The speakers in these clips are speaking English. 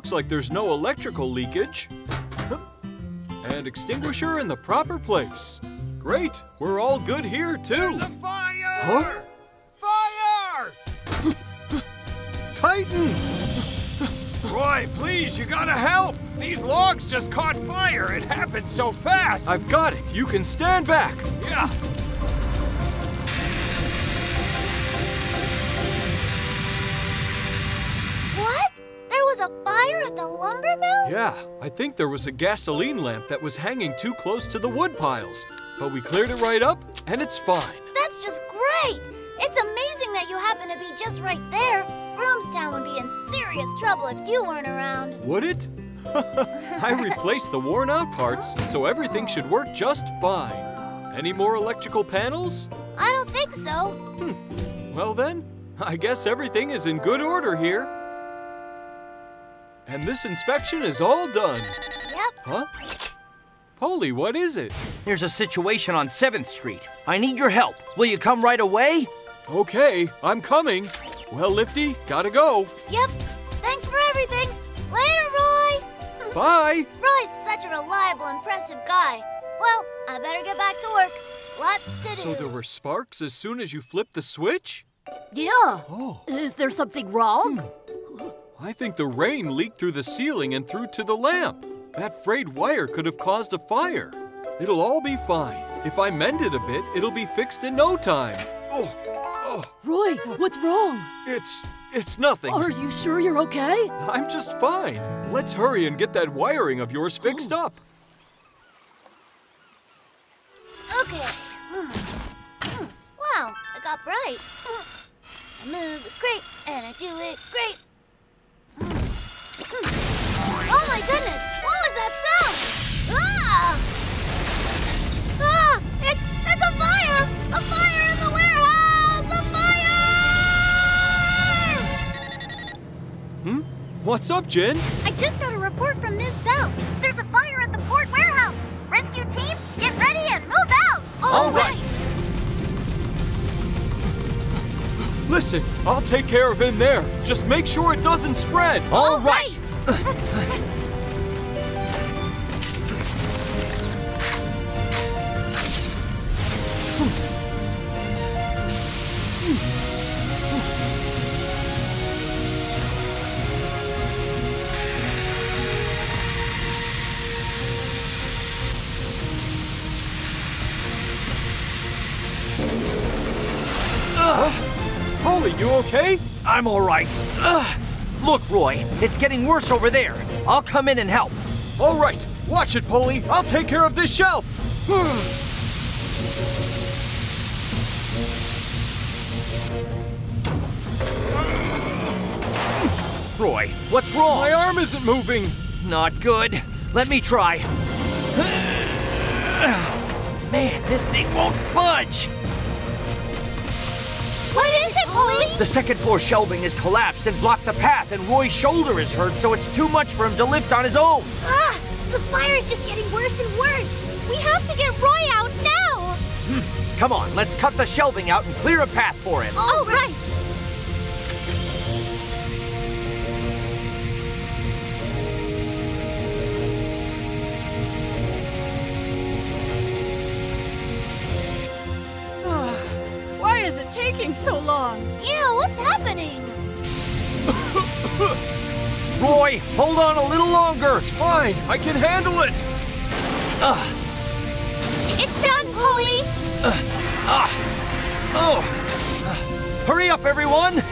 Looks like there's no electrical leakage. And extinguisher in the proper place. Great, we're all good here too. There's a fire! Huh? Fire! Titan! Roy, please, you gotta help! These logs just caught fire. It happened so fast. I've got it. You can stand back. Yeah. What? There was a fire at the lumber mill? Yeah. I think there was a gasoline lamp that was hanging too close to the wood piles. But we cleared it right up, and it's fine. That's just great. It's amazing that you happen to be just right there. Broomstown would be in serious trouble if you weren't around. Would it? I replaced the worn-out parts, so everything should work just fine. Any more electrical panels? I don't think so. Well then, I guess everything is in good order here. And this inspection is all done. Yep. Huh? Polly, what is it? There's a situation on 7th Street. I need your help. Will you come right away? Okay, I'm coming. Well, Lifty, gotta go. Yep. Thanks for everything. Later, Roy! Bye! Roy's such a reliable, impressive guy. Well, I better get back to work. Lots to do. So there were sparks as soon as you flipped the switch? Yeah. Oh. Is there something wrong? I think the rain leaked through the ceiling and through to the lamp. That frayed wire could have caused a fire. It'll all be fine. If I mend it a bit, it'll be fixed in no time. Oh. Oh. Roy, what's wrong? It's nothing. Are you sure you're okay? I'm just fine. Let's hurry and get that wiring of yours fixed up. Okay. Wow, it got bright. I move it great, and I do it great. Oh my goodness, what was that sound? Ah! Ah, it's a fire! A fire in the warehouse! A fire! Hmm? What's up, Jen? I just got a report from Ms. Bell. There's a fire at the port warehouse. Rescue team, get ready and move out. All right. Listen, I'll take care of in there. Just make sure it doesn't spread. All right. Polly, you okay? I'm all right. Look, Roy, it's getting worse over there. I'll come in and help. All right, watch it, Polly. I'll take care of this shelf. Roy, what's wrong? My arm isn't moving. Not good. Let me try. Man, this thing won't budge. What is it, Polly? The second-floor shelving is collapsed and blocked the path, and Roy's shoulder is hurt, so it's too much for him to lift on his own. Ah! The fire is just getting worse and worse. We have to get Roy out now. Come on, let's cut the shelving out and clear a path for him. All right. Why is it taking so long? Ew, what's happening? Roy, hold on a little longer. It's fine, I can handle it. It's done, Polly. Hurry up, everyone.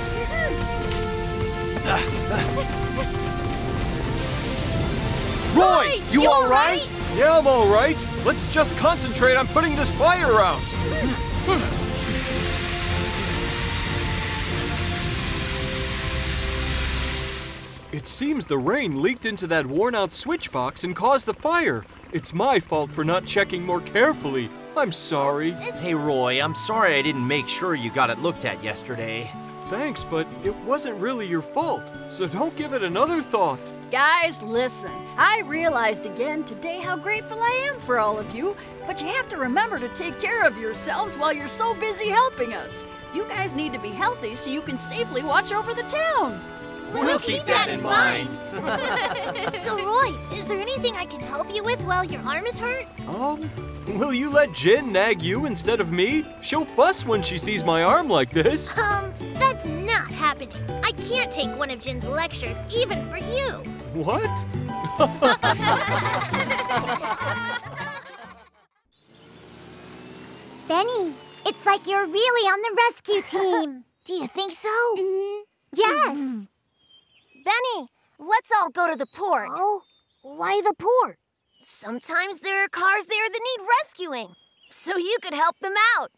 Roy, you all right? Yeah, I'm all right. Let's just concentrate on putting this fire out. It seems the rain leaked into that worn-out switch box and caused the fire. It's my fault for not checking more carefully. I'm sorry. Hey, Roy, I'm sorry I didn't make sure you got it looked at yesterday. Thanks, but it wasn't really your fault, so don't give it another thought. Guys, listen. I realized again today how grateful I am for all of you, but you have to remember to take care of yourselves while you're so busy helping us. You guys need to be healthy so you can safely watch over the town. Will We'll keep that in mind. So, Roy, is there anything I can help you with while your arm is hurt? Will you let Jin nag you instead of me? She'll fuss when she sees my arm like this. That's not happening. I can't take one of Jin's lectures, even for you. What? Benny, it's like you're really on the rescue team. Do you think so? Mm-hmm. Yes. Mm-hmm. Benny, let's all go to the port. Oh, why the port? Sometimes there are cars there that need rescuing, so you could help them out,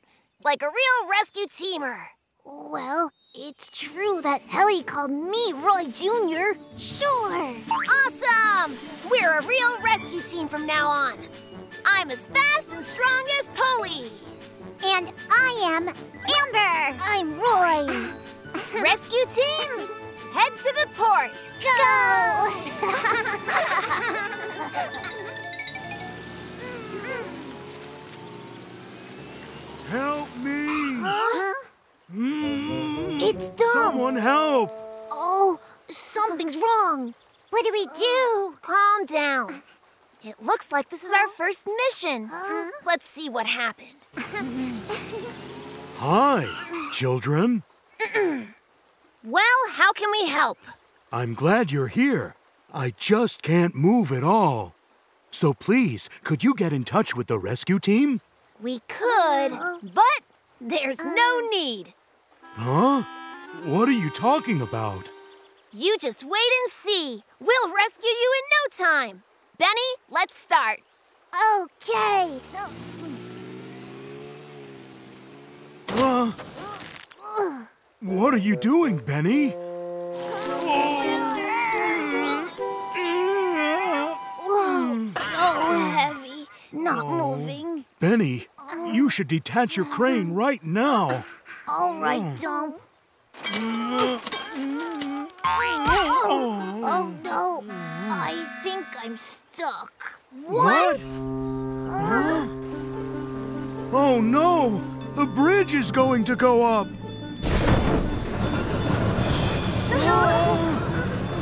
like a real rescue teamer. Well, it's true that Ellie called me Roy Jr. Sure. Awesome! We're a real rescue team from now on. I'm as fast and strong as Polly. And I am Amber. I'm Roy. Rescue team, head to the port. Go! Help me! Huh? It's Dom. Someone help! Oh, something's wrong. What do we do? Calm down. It looks like this is our first mission. Let's see what happened. Hi, children. Well, how can we help? I'm glad you're here. I just can't move at all. So please, could you get in touch with the rescue team? We could, but there's no need. Huh? What are you talking about? You just wait and see. We'll rescue you in no time. Benny, let's start. Okay. What are you doing, Benny? Whoa, so heavy. Not moving. Benny, you should detach your crane right now. All right, Dom. Oh, no. I think I'm stuck. What? Huh? Oh, no. The bridge is going to go up. Oh,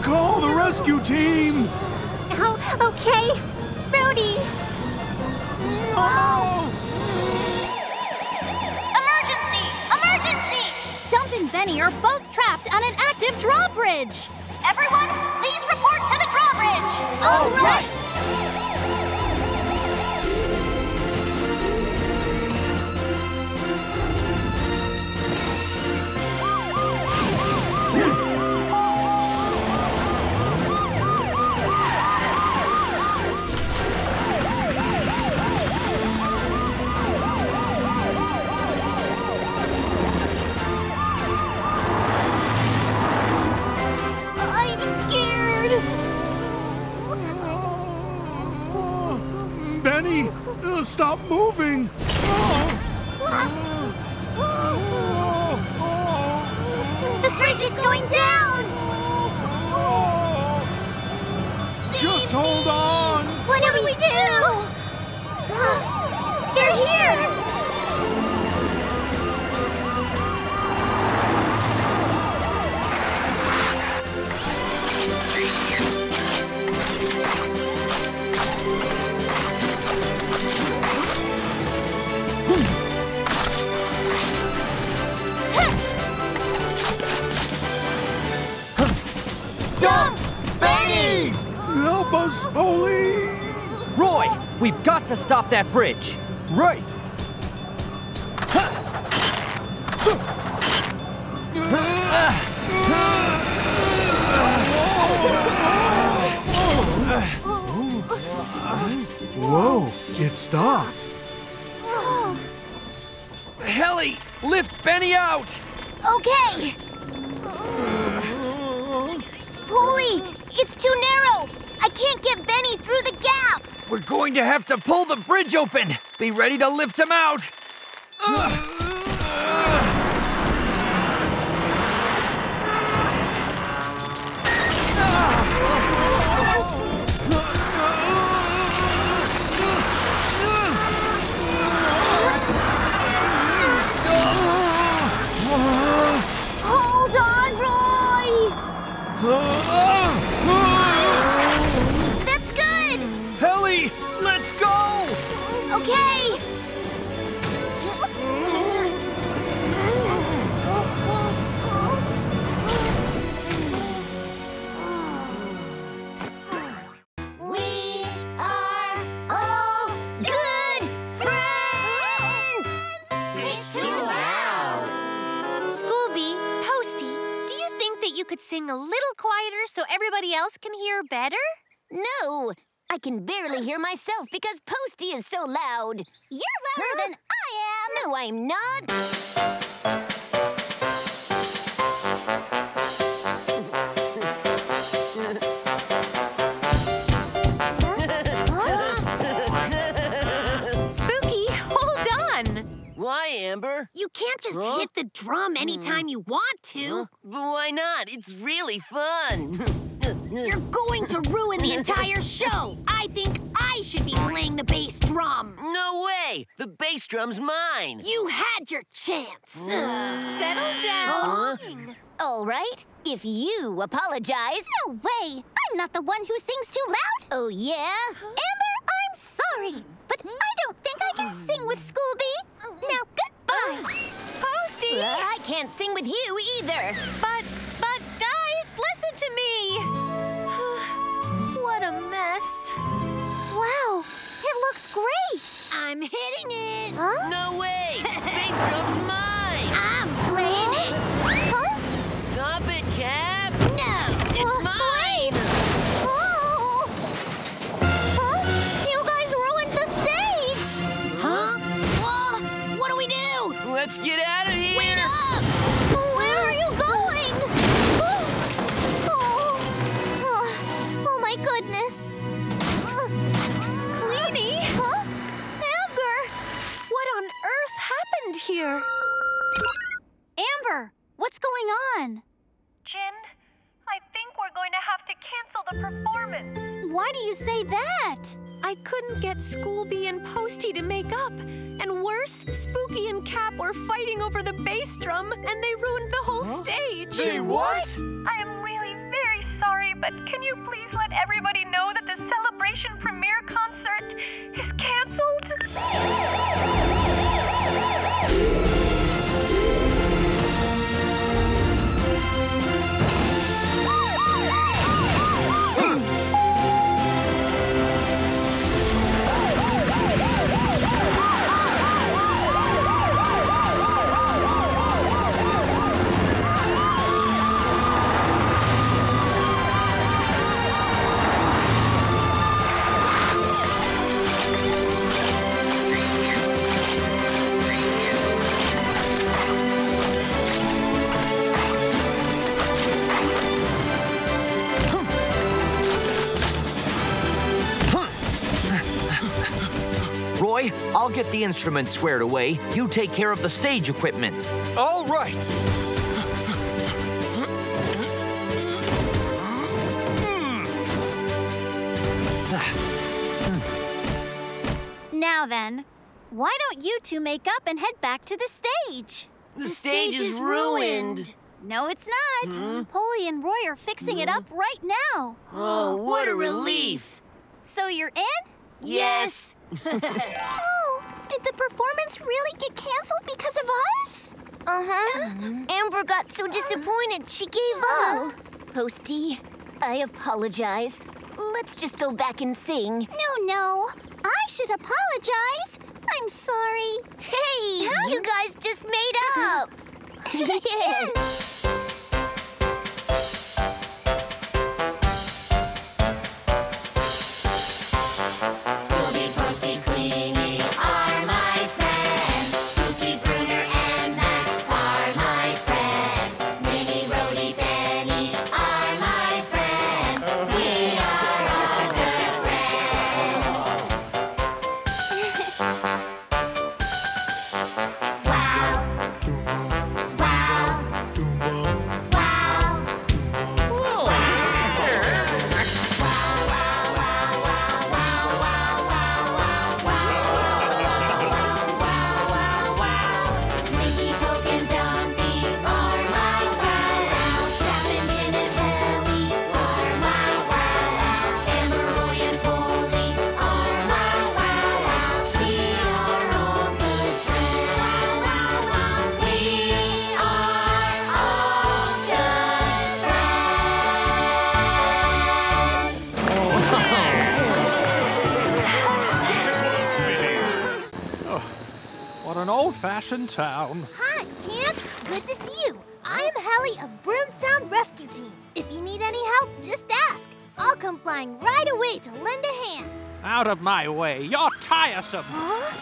call the rescue team. Oh, okay. Rudy. No! Emergency! Emergency! Dump and Benny are both trapped on an active drawbridge. Everyone, please report to the drawbridge. All right! Benny, stop moving! The bridge is going down! Just hold on! What do we do? They're here! Dump! Benny! Help us, Polly! Roy, we've got to stop that bridge. Right. Whoa, it stopped. Ellie, lift Benny out! Okay. Polly, it's too narrow. I can't get Benny through the gap. We're going to have to pull the bridge open. Be ready to lift him out. Hold on, Roy! That's good! Ellie, let's go! Okay! Sing a little quieter so everybody else can hear better? No, I can barely hear myself because Posty is so loud. You're louder than I am. No, I'm not. Amber? You can't just hit the drum anytime you want to. Why not? It's really fun. You're going to ruin the entire show. I think I should be playing the bass drum. No way. The bass drum's mine. You had your chance. Settle down. All right. If you apologize. No way. I'm not the one who sings too loud. Oh, yeah? Amber, I'm sorry, but I don't think I can sing with Scooby. Now, goodbye. Posty! I can't sing with you either. But guys, listen to me. What a mess. Wow, it looks great. I'm hitting it. Huh? No way. Bass drum's mine. I'm playing it. Huh? Stop it, Cap. No. It's mine. Wait. Let's get out of here! Wait up! Where are you going? Oh my goodness! Queenie? Huh? Amber! What on earth happened here? Amber, what's going on? Jin, I think we're going to have to cancel the performance. Why do you say that? I couldn't get Scooby and Posty to make up. And worse, Spooky and Cap were fighting over the bass drum, and they ruined the whole stage. They what? I am really very sorry, but can you please let everybody know that the Celebration premiere concert is canceled? I'll get the instruments squared away. You take care of the stage equipment. All right. Now then, why don't you two make up and head back to the stage? The stage is ruined. No, it's not. Polly and Roy are fixing it up right now. Oh, what a relief. So you're in? Yes. Oh, did the performance really get canceled because of us? Amber got so disappointed she gave up. Posty, I apologize. Let's just go back and sing. No, no. I should apologize. I'm sorry. Hey, you guys just made up. Yes. an old-fashioned town. Hi, Camp. Good to see you. I'm Hallie of Broomstown Rescue Team. If you need any help, just ask. I'll come flying right away to lend a hand. Out of my way. You're tiresome. Huh?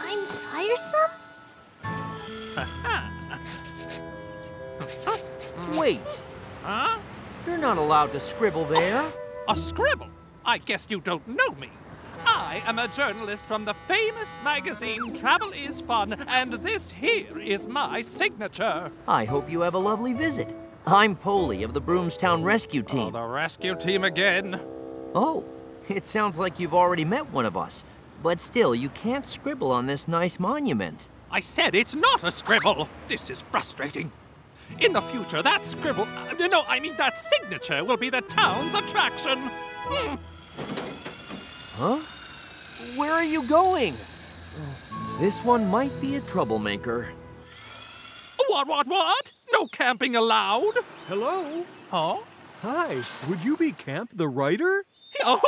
I'm tiresome? Wait. Huh? You're not allowed to scribble there. A scribble? I guess you don't know me. I am a journalist from the famous magazine Travel is Fun, and this here is my signature. I hope you have a lovely visit. I'm Polly of the Broomstown Rescue Team. Oh, the rescue team again. Oh, it sounds like you've already met one of us. But still, you can't scribble on this nice monument. I said it's not a scribble. This is frustrating. In the future, that scribble... No, I mean that signature will be the town's attraction. Huh? Where are you going? This one might be a troublemaker. What? No camping allowed? Hello? Huh? Hi, would you be Camp the Writer? Oh,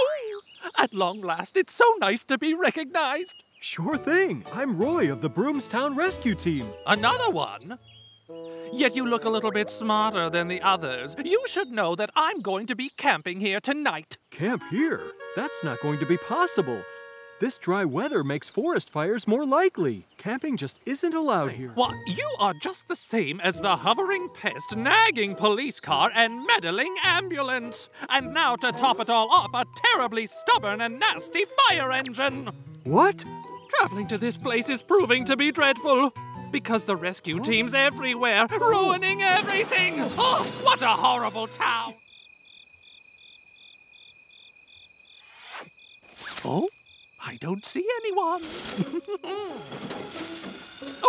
at long last, it's so nice to be recognized. Sure thing. I'm Roy of the Broomstown Rescue Team. Another one? Yet you look a little bit smarter than the others. You should know that I'm going to be camping here tonight. Camp here? That's not going to be possible. This dry weather makes forest fires more likely. Camping just isn't allowed here. Well, you are just the same as the hovering pest, nagging police car, and meddling ambulance. And now, to top it all off, a terribly stubborn and nasty fire engine. What? Traveling to this place is proving to be dreadful. Because the rescue team's everywhere, ruining everything! Oh, what a horrible town! Oh, I don't see anyone.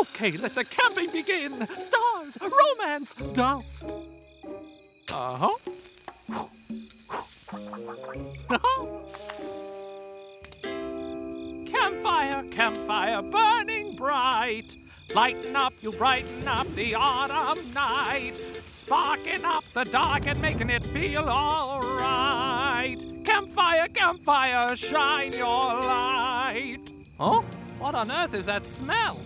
Okay, let the camping begin. Stars, romance, dust. Uh-huh. Campfire, campfire, burning bright. Lighten up, you brighten up the autumn night. Sparking up the dark and making it feel all right. Campfire, campfire, shine your light. Huh? What on earth is that smell?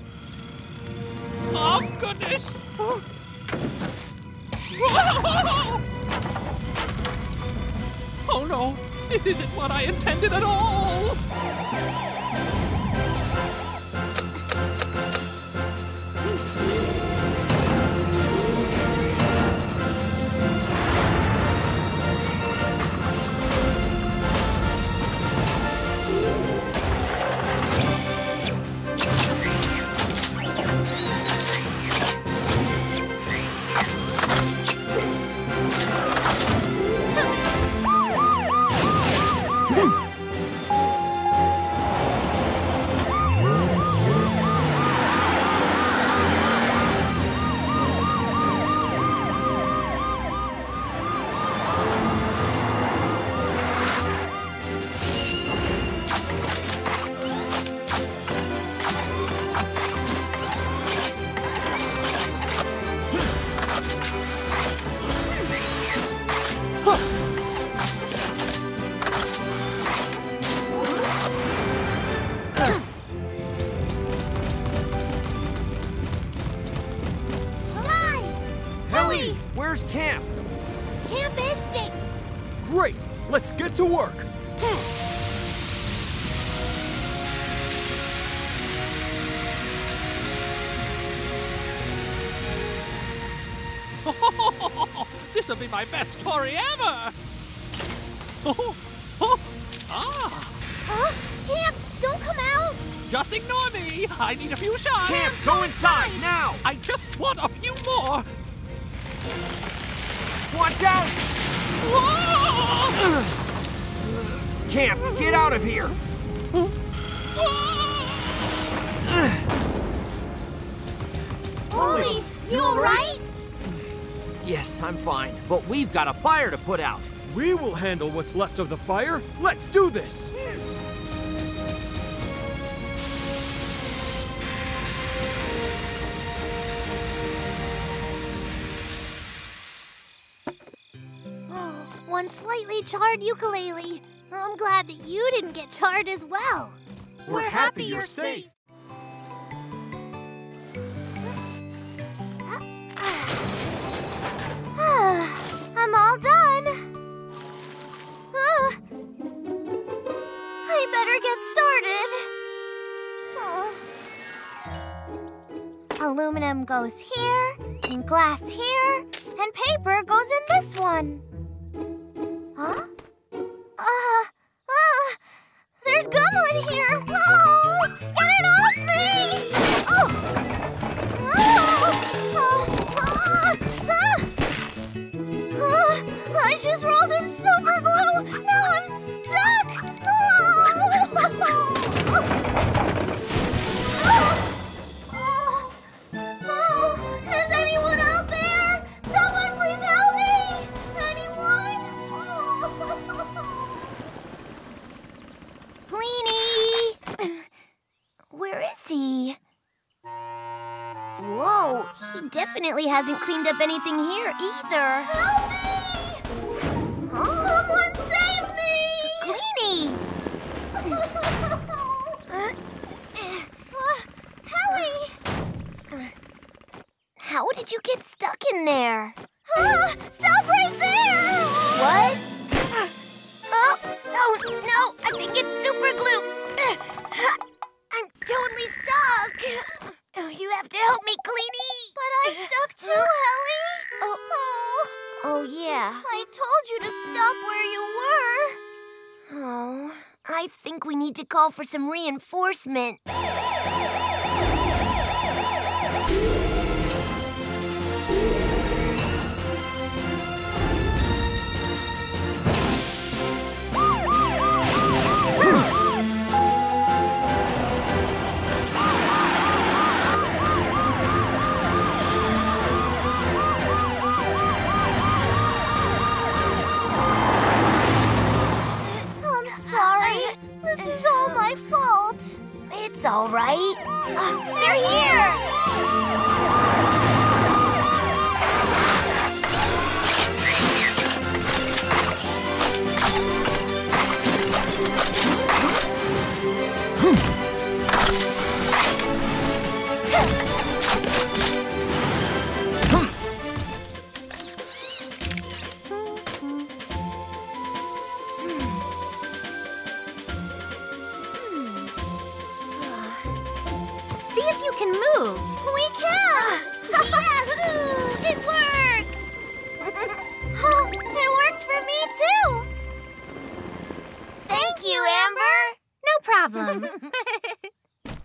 Oh, goodness! Oh, no. This isn't what I intended at all. Where's camp? Camp is safe. Great. Let's get to work. This'll be my best story ever. Camp, don't come out. Just ignore me. I need a few shots. Camp, go inside now. I just want a few more. Watch out! Whoa! Camp, get out of here! Polly, you alright? Yes, I'm fine, but we've got a fire to put out. We will handle what's left of the fire. Let's do this! Slightly charred ukulele. I'm glad that you didn't get charred as well. We're happy you're safe. aluminum goes here, and glass here, and paper goes in this one. Huh? There's gum in here! Oh! Get it off me! Oh! I just rolled in super glue! Now I'm stuck! Is anyone out there? Someone please help me! Anyone? Pliny! Where is he? Whoa, he definitely hasn't cleaned up anything here either. Help me! Someone save me! Cleanie! Hallie! How did you get stuck in there? Stop right there! What? Oh, no! I think it's super glue! I'm totally stuck! Oh, you have to help me, Cleanie! But I'm stuck too, Hallie! Oh, yeah. I told you to stop where you were. Oh, I think we need to call for some reinforcement. It's all right. They're here!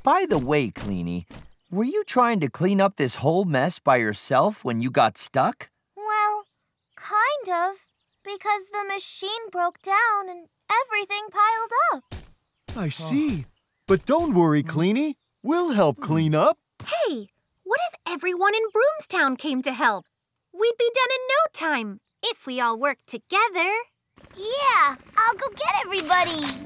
By the way, Cleanie, were you trying to clean up this whole mess by yourself when you got stuck? Well, kind of, because the machine broke down and everything piled up. I see. But don't worry, Cleanie. We'll help clean up. Hey, what if everyone in Broomstown came to help? We'd be done in no time, if we all worked together. Yeah, I'll go get everybody.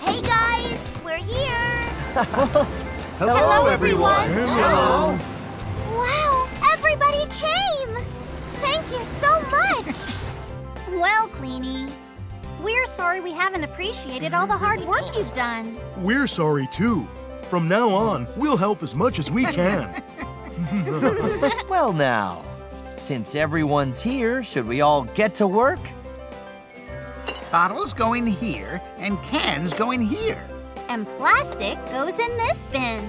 Hey guys, we're here! Hello everyone! Hello! Wow, everybody came! Thank you so much! Well, Cleanie, we're sorry we haven't appreciated all the hard work you've done. We're sorry too. From now on, we'll help as much as we can. Well now, since everyone's here, should we all get to work? Bottles go in here, and cans go in here. And plastic goes in this bin.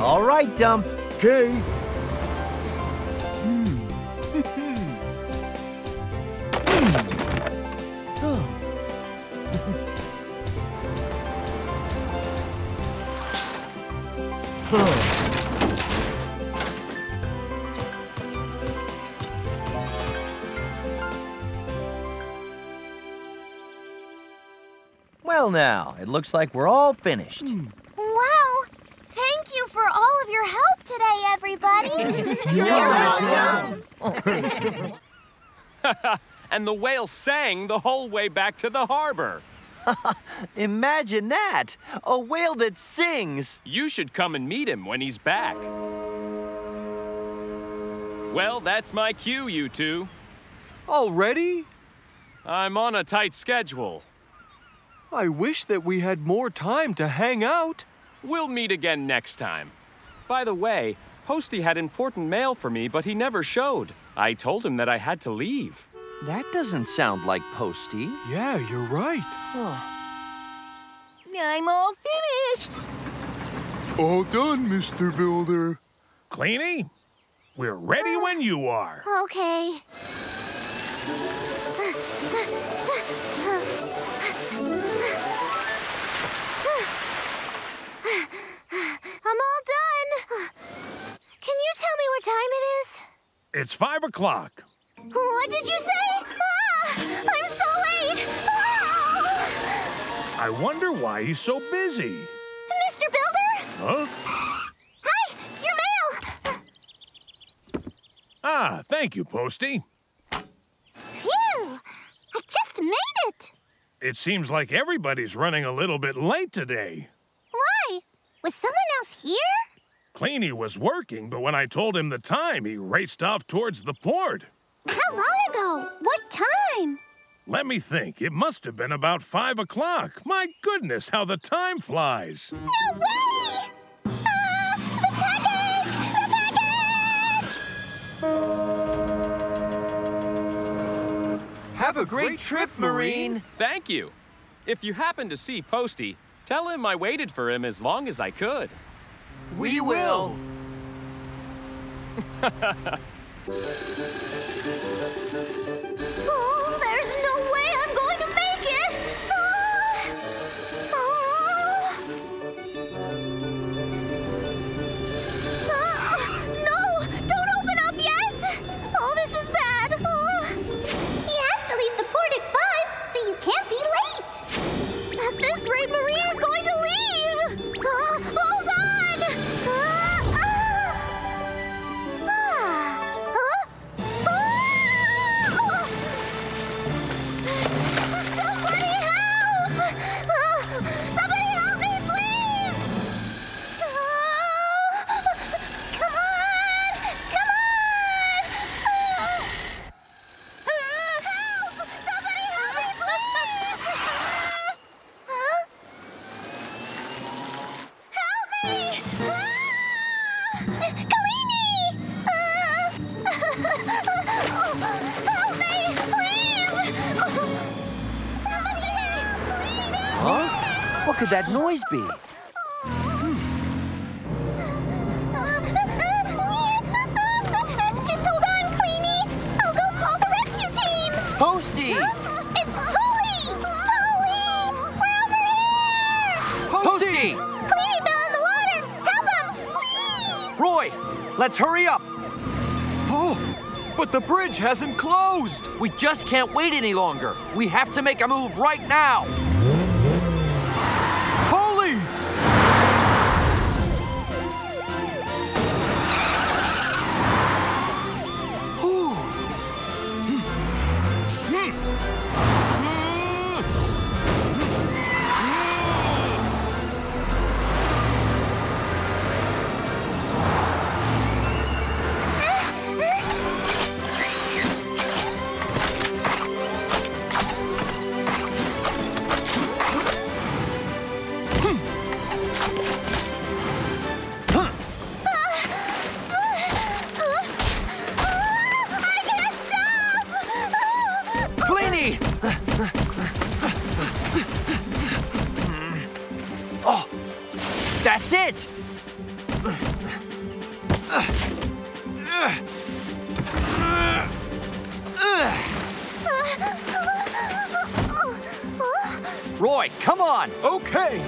All right, Dump. Okay. Well now, it looks like we're all finished. Wow! Thank you for all of your help today, everybody! You're welcome! And the whale sang the whole way back to the harbor. Imagine that! A whale that sings! You should come and meet him when he's back. Well, that's my cue, you two. Already? I'm on a tight schedule. I wish that we had more time to hang out. We'll meet again next time. By the way, Posty had important mail for me, but he never showed. I told him that I had to leave. That doesn't sound like Posty. Yeah, you're right. Huh. I'm all finished. All done, Mr. Builder. Cleanie, we're ready when you are. Okay. I'm all done. Can you tell me what time it is? It's 5 o'clock. What did you say? Ah, I'm so late. Ah! I wonder why he's so busy. Mr. Builder? Huh? Hi, your mail. Ah, thank you, Posty. Phew, I just made it. It seems like everybody's running a little bit late today. Why? Was someone else here? Cleanie was working, but when I told him the time, he raced off towards the port. How long ago? What time? Let me think. It must have been about 5 o'clock. My goodness, how the time flies. No way! The package! The package! Have a great trip, Marine. Thank you. If you happen to see Posty, tell him I waited for him as long as I could. We will! Oh, there's no way I'm going to make it! No! Don't open up yet! Oh, this is bad! He has to leave the port at 5, so you can't be late! At this rate, Marie is going to leave! Hold on! Somebody help! Somebody help me, please! Come on! Come on! Help! Somebody help me, please! Huh? Help me! Cleanie! Help me, please! Somebody help! Please help! Huh? What could that noise be? Just hold on, Cleanie. I'll go call the rescue team. Posty! It's Polly! Polly! We're over here! Posty! Cleanie fell in the water! Help him, please! Roy, let's hurry up. Oh, but the bridge hasn't closed. We just can't wait any longer. We have to make a move right now. Holy! I can't stop! Cleanie! Oh, that's it! Roy, come on! Okay!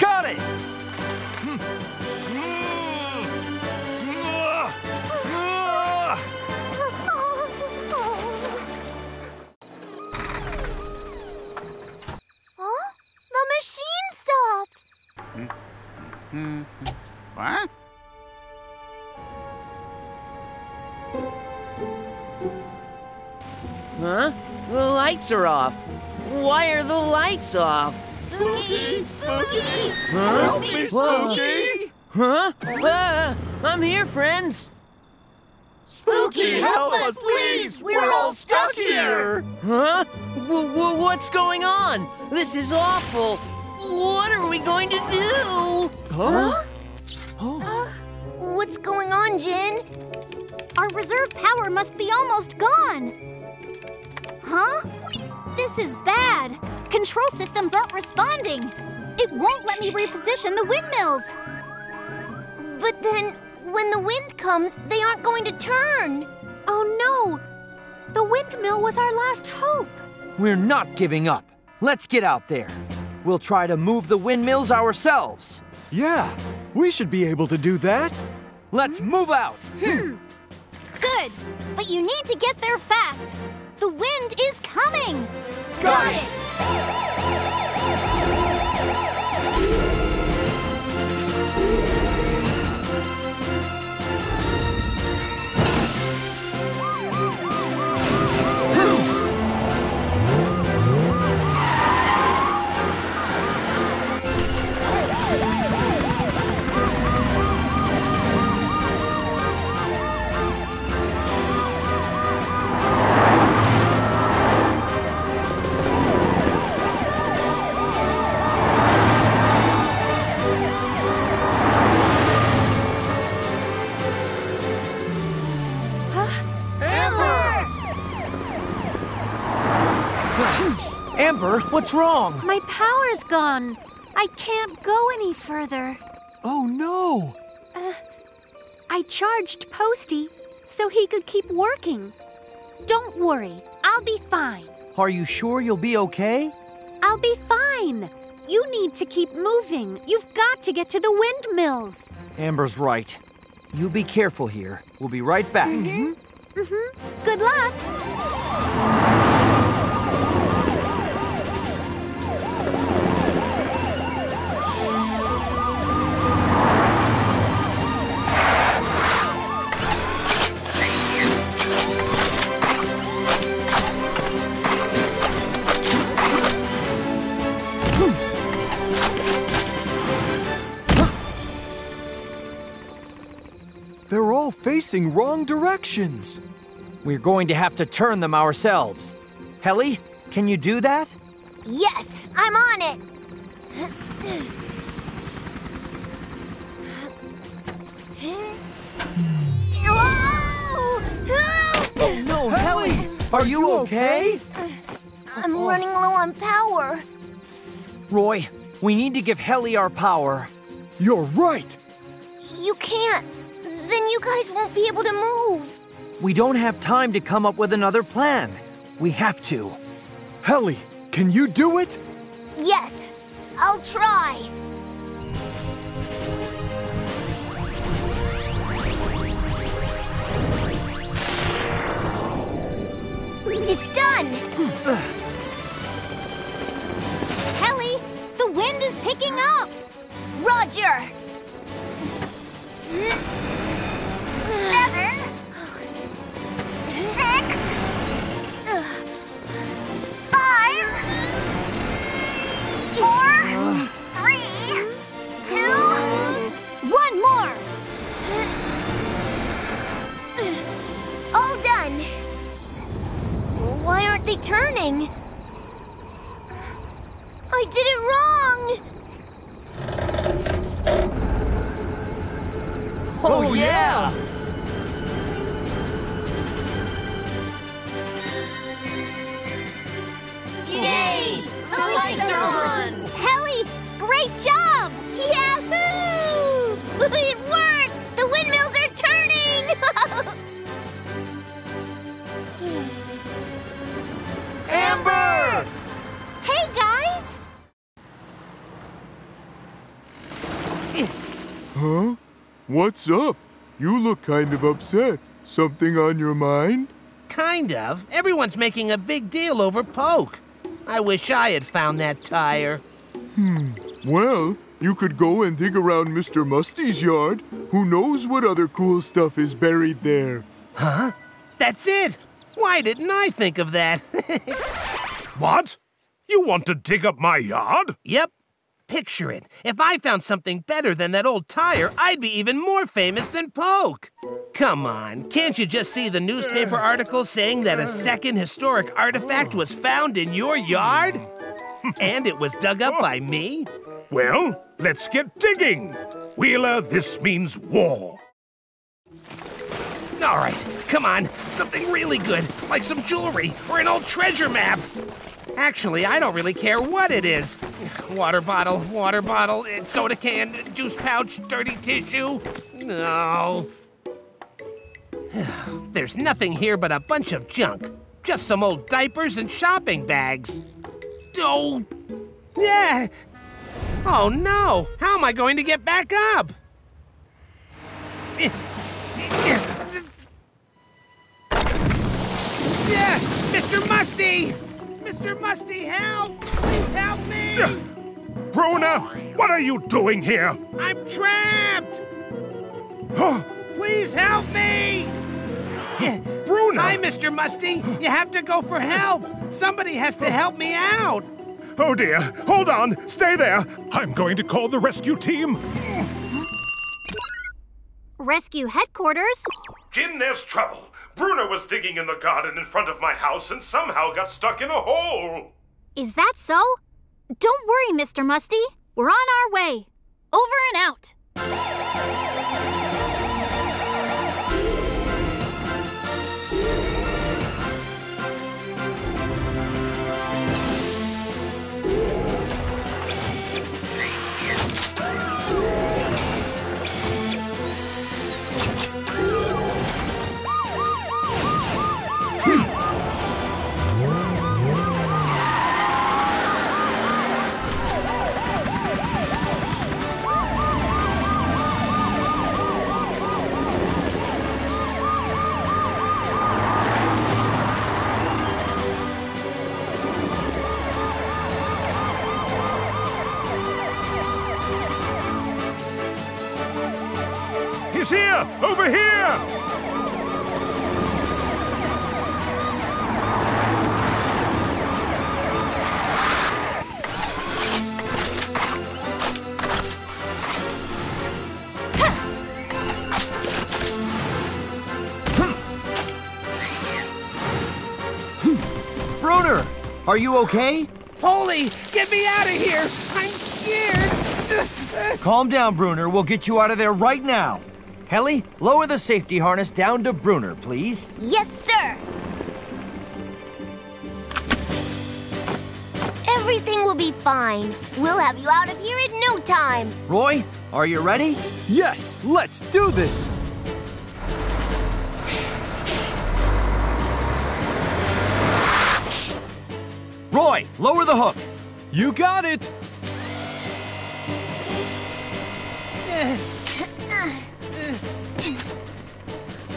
Got it! Huh? The machine stopped! What? Huh? The lights are off. Why are the lights off? Spooky! Spooky! Huh? Help me, Spooky! Huh? I'm here, friends! Spooky, help us, please! We're all stuck here! Huh? What's going on? This is awful! What are we going to do? Huh? What's going on, Jin? Our reserve power must be almost gone. Huh? This is bad. Control systems aren't responding. It won't let me reposition the windmills. But then, when the wind comes, they aren't going to turn. Oh, no. The windmill was our last hope. We're not giving up. Let's get out there. We'll try to move the windmills ourselves. Yeah, we should be able to do that. Let's move out! Good, but you need to get there fast. The wind is coming! Got it! Amber, what's wrong? My power's gone. I can't go any further. Oh, no. I charged Posty so he could keep working. Don't worry. I'll be fine. Are you sure you'll be okay? I'll be fine. You need to keep moving. You've got to get to the windmills. Amber's right. You be careful here. We'll be right back. Good luck. They're all facing wrong directions. We're going to have to turn them ourselves. Helly, can you do that? Yes, I'm on it. Oh, no, Helly! Are you okay? I'm running low on power. Roy, we need to give Helly our power. You're right. You can't. Then you guys won't be able to move. We don't have time to come up with another plan. We have to. Helly, can you do it? Yes, I'll try. It's done! Helly, the wind is picking up! Roger! Why aren't they turning? I did it wrong! Oh, yeah! Yay! The lights are on! Helly, great job! Yahoo! It worked! The windmills are turning! Amber! Hey, guys! Huh? What's up? You look kind of upset. Something on your mind? Kind of. Everyone's making a big deal over Poke. I wish I had found that tire. Well, you could go and dig around Mr. Musty's yard. Who knows what other cool stuff is buried there? Huh? That's it! Why didn't I think of that? What? You want to dig up my yard? Yep. Picture it. If I found something better than that old tire, I'd be even more famous than Polk. Come on, can't you just see the newspaper article saying that a second historic artifact was found in your yard? And it was dug up by me? Well, let's get digging. Wheeler, this means war. All right, come on, something really good, like some jewelry or an old treasure map. Actually, I don't really care what it is. Water bottle, soda can, juice pouch, dirty tissue. No. There's nothing here but a bunch of junk. Just some old diapers and shopping bags. Oh, yeah. Oh no, how am I going to get back up? Yeah, Mr. Musty! Mr. Musty, help! Please help me! Bruno, what are you doing here? I'm trapped! Please help me! Bruno! Hi, Mr. Musty. You have to go for help. Somebody has to help me out. Oh, dear. Hold on. Stay there. I'm going to call the rescue team. Rescue headquarters? Jim, there's trouble. Bruno was digging in the garden in front of my house and somehow got stuck in a hole. Is that so? Don't worry, Mr. Musty. We're on our way. Over and out. Here! Over here! Broder, are you okay? Holy! Get me out of here! I'm scared! Calm down, Bruner. We'll get you out of there right now. Helly, lower the safety harness down to Bruner, please. Yes, sir. Everything will be fine. We'll have you out of here in no time. Roy, are you ready? Yes, let's do this. Roy, lower the hook. You got it.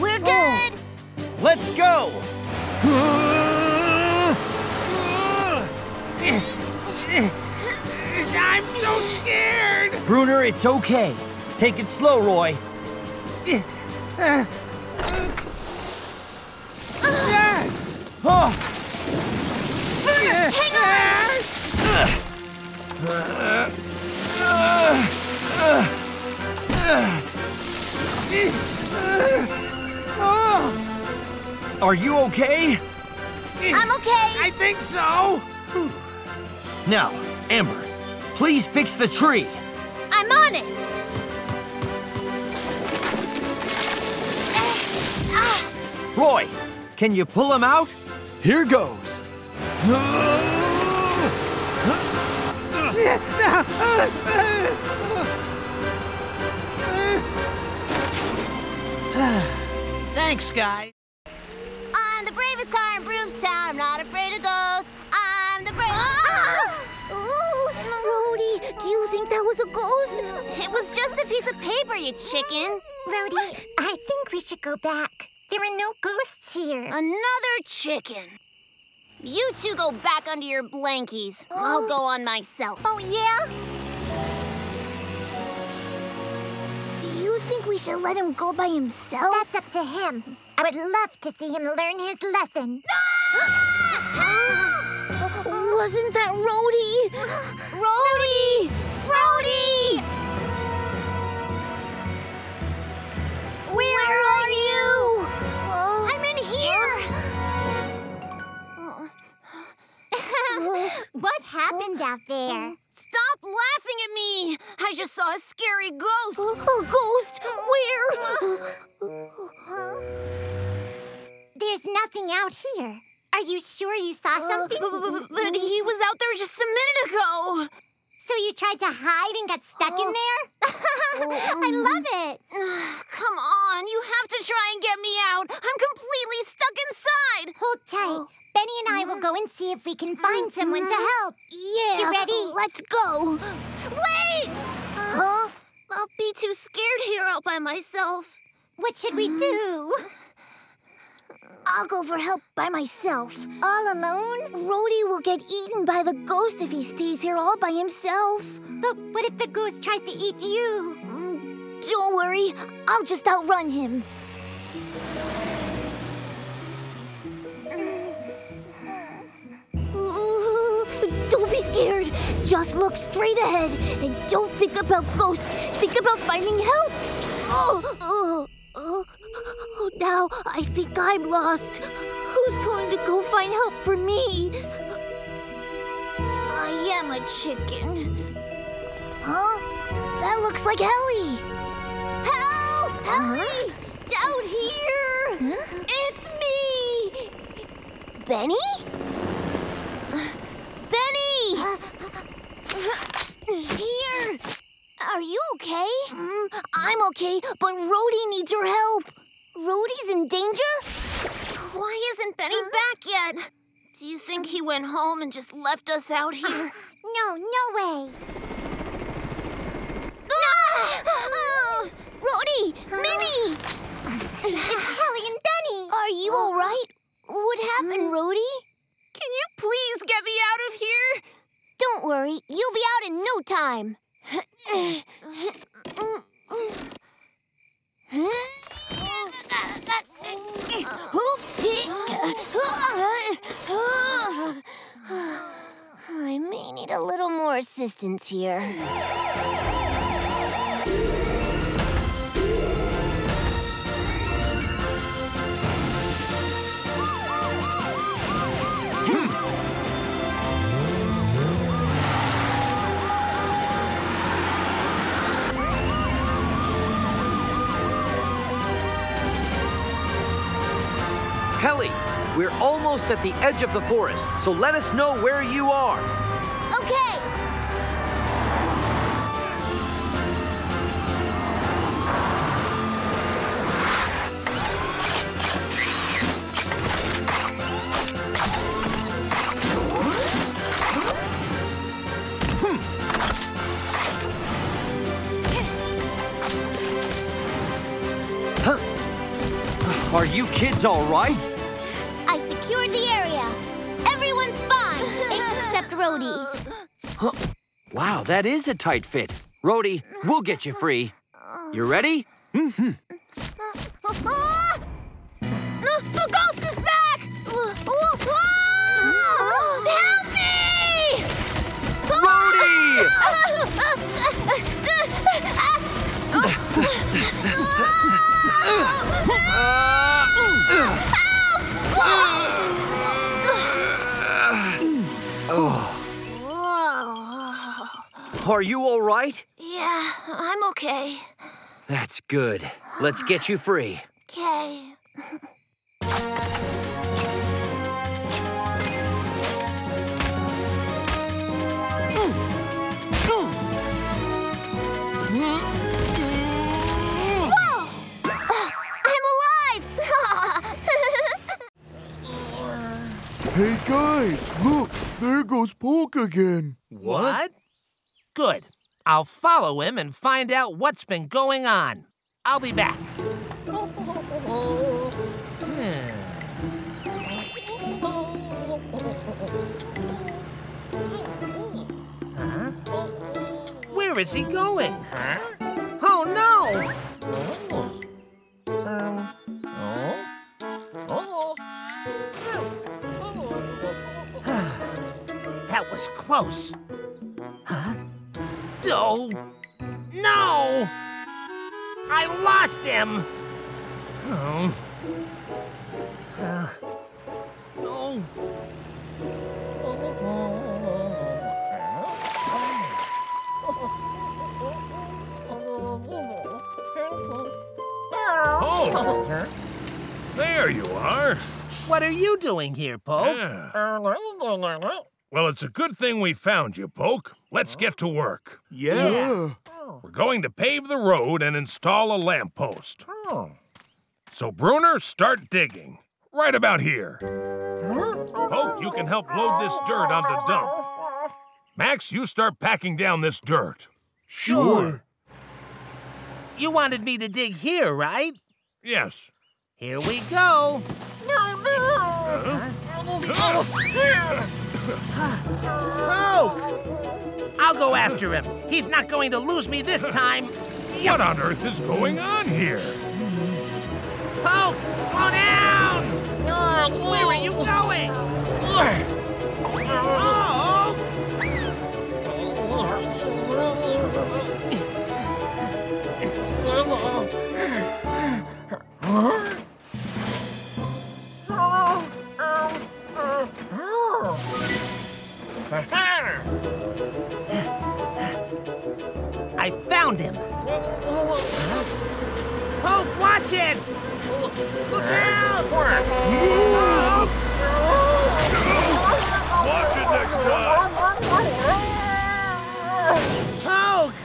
We're good! Let's go! I'm so scared! Bruner, it's okay. Take it slow, Roy. Bruner, hang on! Are you okay? I'm okay. I think so. Now, Amber, please fix the tree. I'm on it. Roy, can you pull him out? Here goes. Thanks, guys. I'm the bravest car in Broomstown. I'm not afraid of ghosts. I'm the bravest... Oh! Rhodey, do you think that was a ghost? It was just a piece of paper, you chicken. Rhodey, I think we should go back. There are no ghosts here. Another chicken. You two go back under your blankies. Oh. I'll go on myself. Oh, yeah? I think we should let him go by himself? That's up to him. I would love to see him learn his lesson. Ah! Help! What Wasn't that Rhodey? Rhodey! Rhodey! Where are you? I'm in here! What happened out there? Stop laughing at me! I just saw a scary ghost! A ghost? Where? There's nothing out here. Are you sure you saw something? But he was out there just a minute ago. So you tried to hide and got stuck in there? I love it. Come on, you have to try and get me out. I'm completely stuck inside. Hold tight. Benny and I will go and see if we can find someone to help. Yeah. You ready? Let's go. Wait! Huh? I'll be too scared here all by myself. What should we do? I'll go for help by myself. All alone? Rhodey will get eaten by the ghost if he stays here all by himself. But what if the ghost tries to eat you? Don't worry. I'll just outrun him. Don't be scared. Just look straight ahead and don't think about ghosts. Think about finding help. Oh, now I think I'm lost. Who's going to go find help for me? I am a chicken. Huh? That looks like Ellie. Help! Ellie! Down here! Huh? It's me! Benny? Benny! Here! Are you okay? I'm okay, but Rhodey needs your help. Rhodey's in danger? Why isn't Benny back yet? Do you think he went home and just left us out here? No, no way. Oh! Rhodey! Minnie! It's Ellie and Benny. Are you all right? What happened, Rhodey? Can you please get me out of here? Don't worry, you'll be out in no time. I may need a little more assistance here. Ellie, we're almost at the edge of the forest, so let us know where you are. Okay. Are you kids all right? I secured the area. Everyone's fine, except Rhodey. Huh. Wow, that is a tight fit. Rhodey, we'll get you free. You ready? The ghost is back! Help me! Rhodey! Are you all right? Yeah, I'm okay. That's good. Let's get you free. Okay. Hey guys, look, there goes Polk again. What? Good. I'll follow him and find out what's been going on. I'll be back. Huh? Where is he going? Huh? Oh no! was close. Huh? Oh, no! I lost him! Oh. No. Oh! There you are! What are you doing here, Poke? Yeah. Well, it's a good thing we found you, Poke. Let's get to work. Yeah. We're going to pave the road and install a lamppost. So, Bruner, start digging. Right about here. Poke, you can help load this dirt onto dump. Max, you start packing down this dirt. Sure. You wanted me to dig here, right? Yes. Here we go. Poke! I'll go after him. He's not going to lose me this time. What on earth is going on here? Poke, slow down! Where are you going? Poke! I found him. Poke, watch it! Look out! Move! Watch it next time! Poke!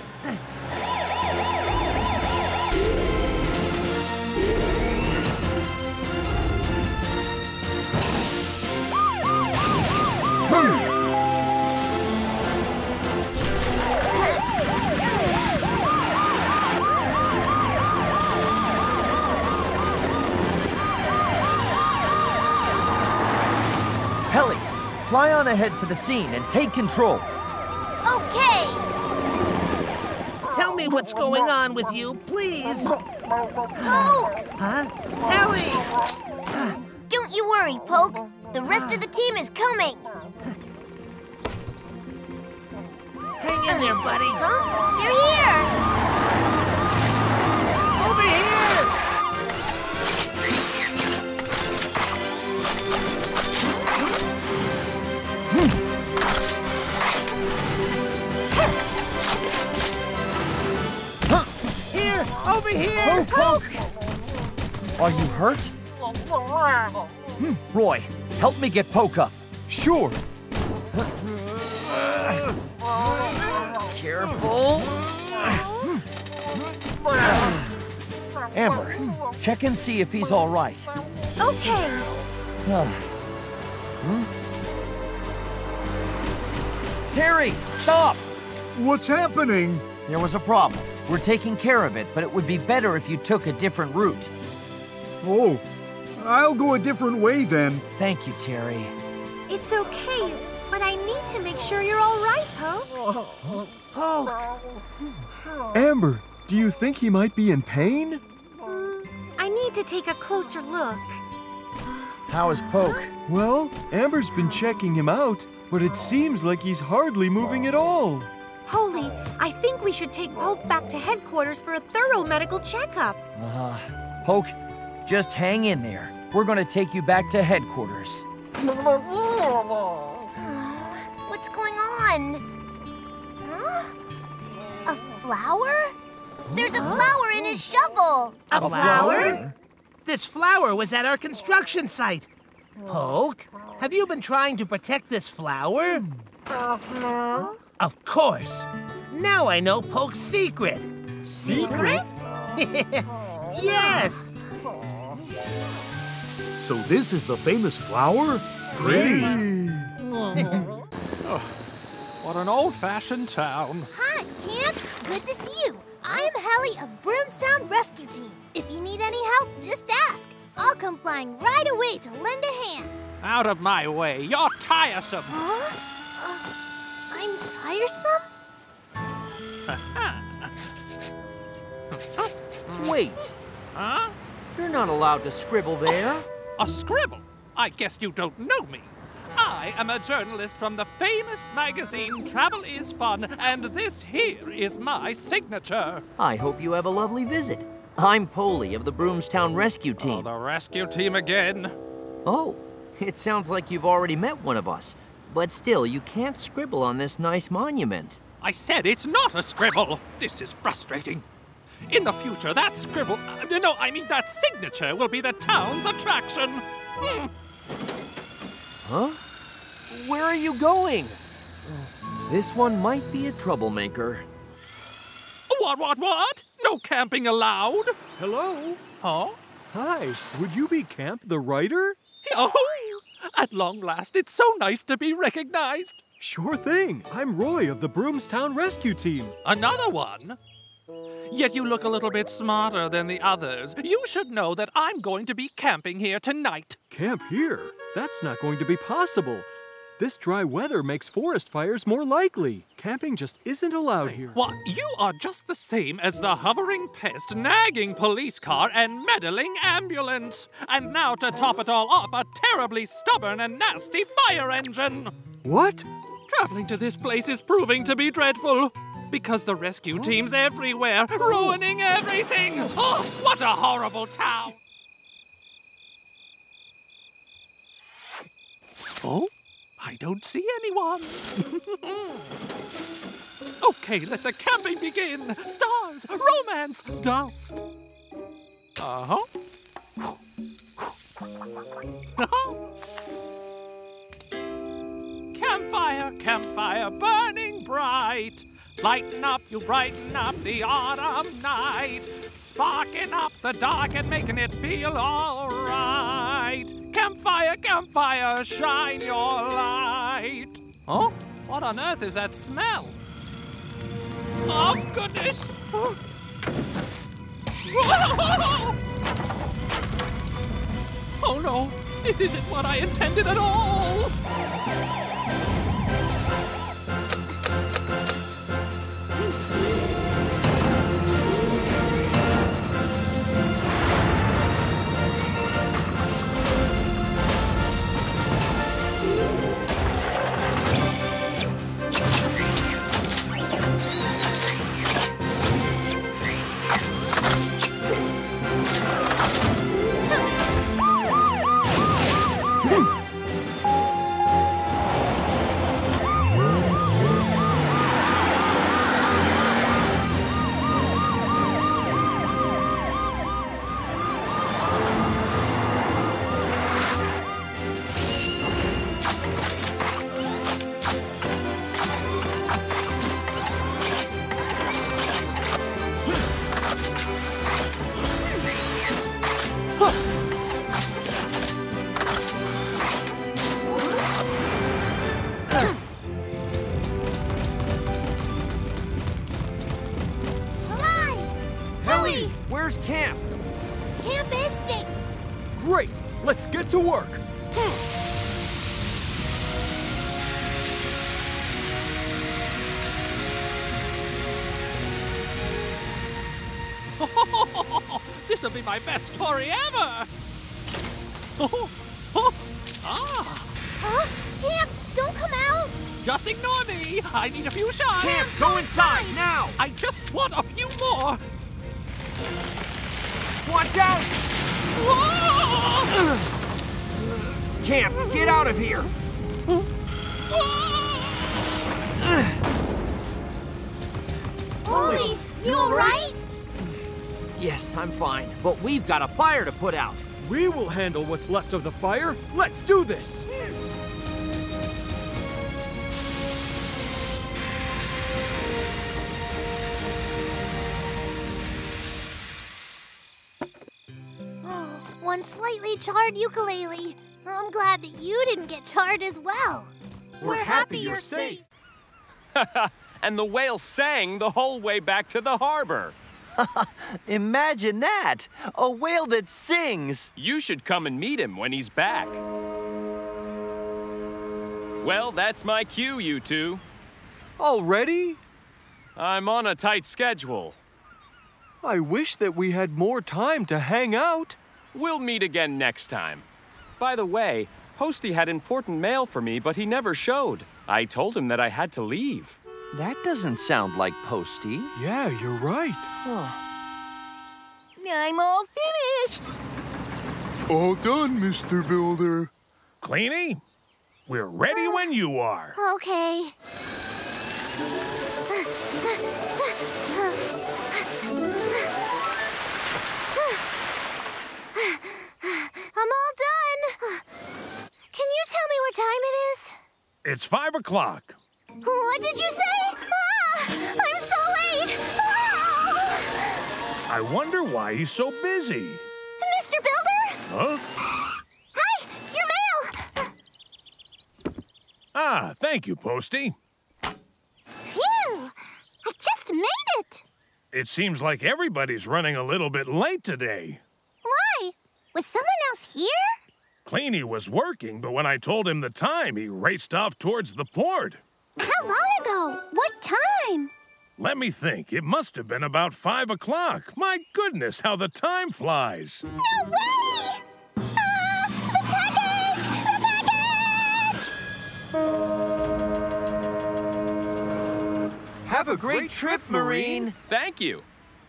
Helly, fly on ahead to the scene and take control. Okay! Tell me what's going on with you, please. Poke! Huh? Helly! Don't you worry, Poke. The rest of the team is coming. Hang in there, buddy. Huh? They're here! Over here! Here! Over here! Poke! Poke! Are you hurt? Roy, help me get Poke up. Sure. Careful. Amber, check and see if he's all right. Okay. Terry, stop! What's happening? There was a problem. We're taking care of it, but it would be better if you took a different route. Oh, I'll go a different way then. Thank you, Terry. It's okay, but I need to make sure you're all right, Poke. Poke! Amber, do you think he might be in pain? I need to take a closer look. How is Poke? Well, Amber's been checking him out, but it seems like he's hardly moving at all. Holy, I think we should take Poke back to headquarters for a thorough medical checkup. Poke, just hang in there. We're gonna take you back to headquarters. What's going on? Huh? A flower? There's a flower in his shovel! A flower? This flower was at our construction site. Poke, have you been trying to protect this flower? Of course. Now I know Poke's secret. Secret? Yes! So this is the famous flower? Pretty! What an old-fashioned town. Hi, Camp. Good to see you. I'm Helly of Broomstown Rescue Team. If you need any help, just ask. I'll come flying right away to lend a hand. Out of my way. You're tiresome. Huh? I'm tiresome? Wait. Huh? You're not allowed to scribble there. A scribble? I guess you don't know me. I am a journalist from the famous magazine Travel is Fun, and this here is my signature. I hope you have a lovely visit. I'm Polly of the Broomstown Rescue Team. Oh, the rescue team again? Oh, it sounds like you've already met one of us. But still, you can't scribble on this nice monument. I said it's not a scribble. This is frustrating. In the future, that scribble... no, I mean that signature will be the town's attraction. Huh? Where are you going? This one might be a troublemaker. What? No camping allowed? Hello? Huh? Hi, would you be Camp the Writer? Oh, at long last, it's so nice to be recognized. Sure thing. I'm Roy of the Broomstown Rescue Team. Another one? Yet you look a little bit smarter than the others. You should know that I'm going to be camping here tonight. Camp here? That's not going to be possible. This dry weather makes forest fires more likely. Camping just isn't allowed here. Why, you are just the same as the hovering pest, nagging police car, and meddling ambulance. And now to top it all off, a terribly stubborn and nasty fire engine. What? Traveling to this place is proving to be dreadful. Because the rescue team's everywhere, ruining everything! Oh, what a horrible town! Oh, I don't see anyone. Okay, let the camping begin. Stars, romance, dust. Campfire, campfire, burning bright. Lighten up, you brighten up the autumn night. Sparking up the dark and making it feel all right. Campfire, campfire, shine your light. Oh, what on earth is that smell? Oh, goodness. Oh, no, this isn't what I intended at all. Where's camp? Camp is safe. Great. Let's get to work. This'll be my best story ever. Huh? Camp, don't come out. Just ignore me. I need a few shots. Camp, go inside now. I just want a few more. Watch out! Whoa! Camp, get out of here! Polly, you alright? Yes, I'm fine, but we've got a fire to put out. We will handle what's left of the fire. Let's do this! One slightly charred ukulele. I'm glad that you didn't get charred as well. We're happy you're safe. And the whale sang the whole way back to the harbor. Imagine that, a whale that sings. You should come and meet him when he's back. Well, that's my cue, you two. Already? I'm on a tight schedule. I wish that we had more time to hang out. We'll meet again next time. By the way, Posty had important mail for me, but he never showed. I told him that I had to leave. That doesn't sound like Posty. Yeah, you're right. I'm all finished. All done, Mr. Builder. Cleanie, we're ready when you are. Okay. I'm all done. Can you tell me what time it is? It's 5 o'clock. What did you say? Ah, I'm so late. Oh! I wonder why he's so busy. Mr. Builder? Huh? Hi, your mail. Ah, thank you, Posty. Phew, I just made it. It seems like everybody's running a little bit late today. Why? Was someone else here? Cleanie was working, but when I told him the time, he raced off towards the port. How long ago? What time? Let me think. It must have been about 5 o'clock. My goodness, how the time flies. No way! Ah, the package! The package! Have a great trip, Marine. Thank you.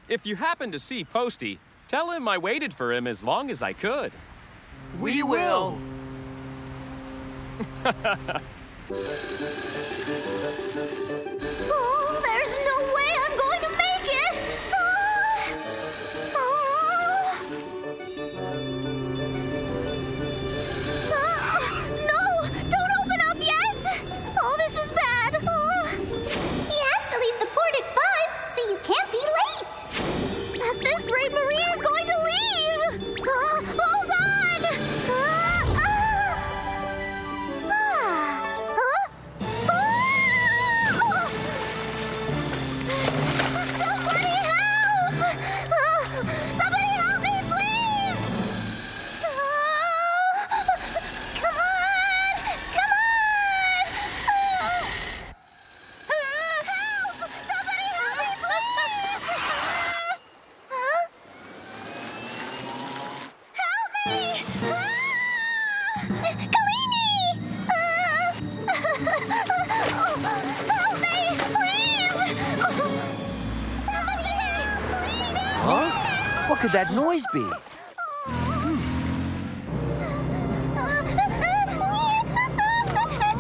If you happen to see Posty, tell him I waited for him as long as I could. We will! Oh, there's no way I'm going to make it! No! Don't open up yet! Oh, this is bad! He has to leave the port at 5, so you can't be late! At this rate, Marie is going to leave! Hold on! What could that noise be?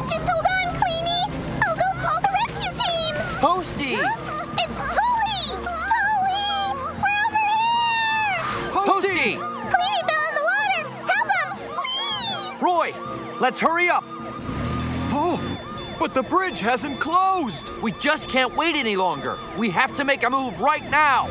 Just hold on, Cleanie. I'll go call the rescue team. Posty! It's Polly! Polly! We're over here! Posty! Cleanie fell in the water! Help him, please! Roy, let's hurry up. Oh, but the bridge hasn't closed. We just can't wait any longer. We have to make a move right now.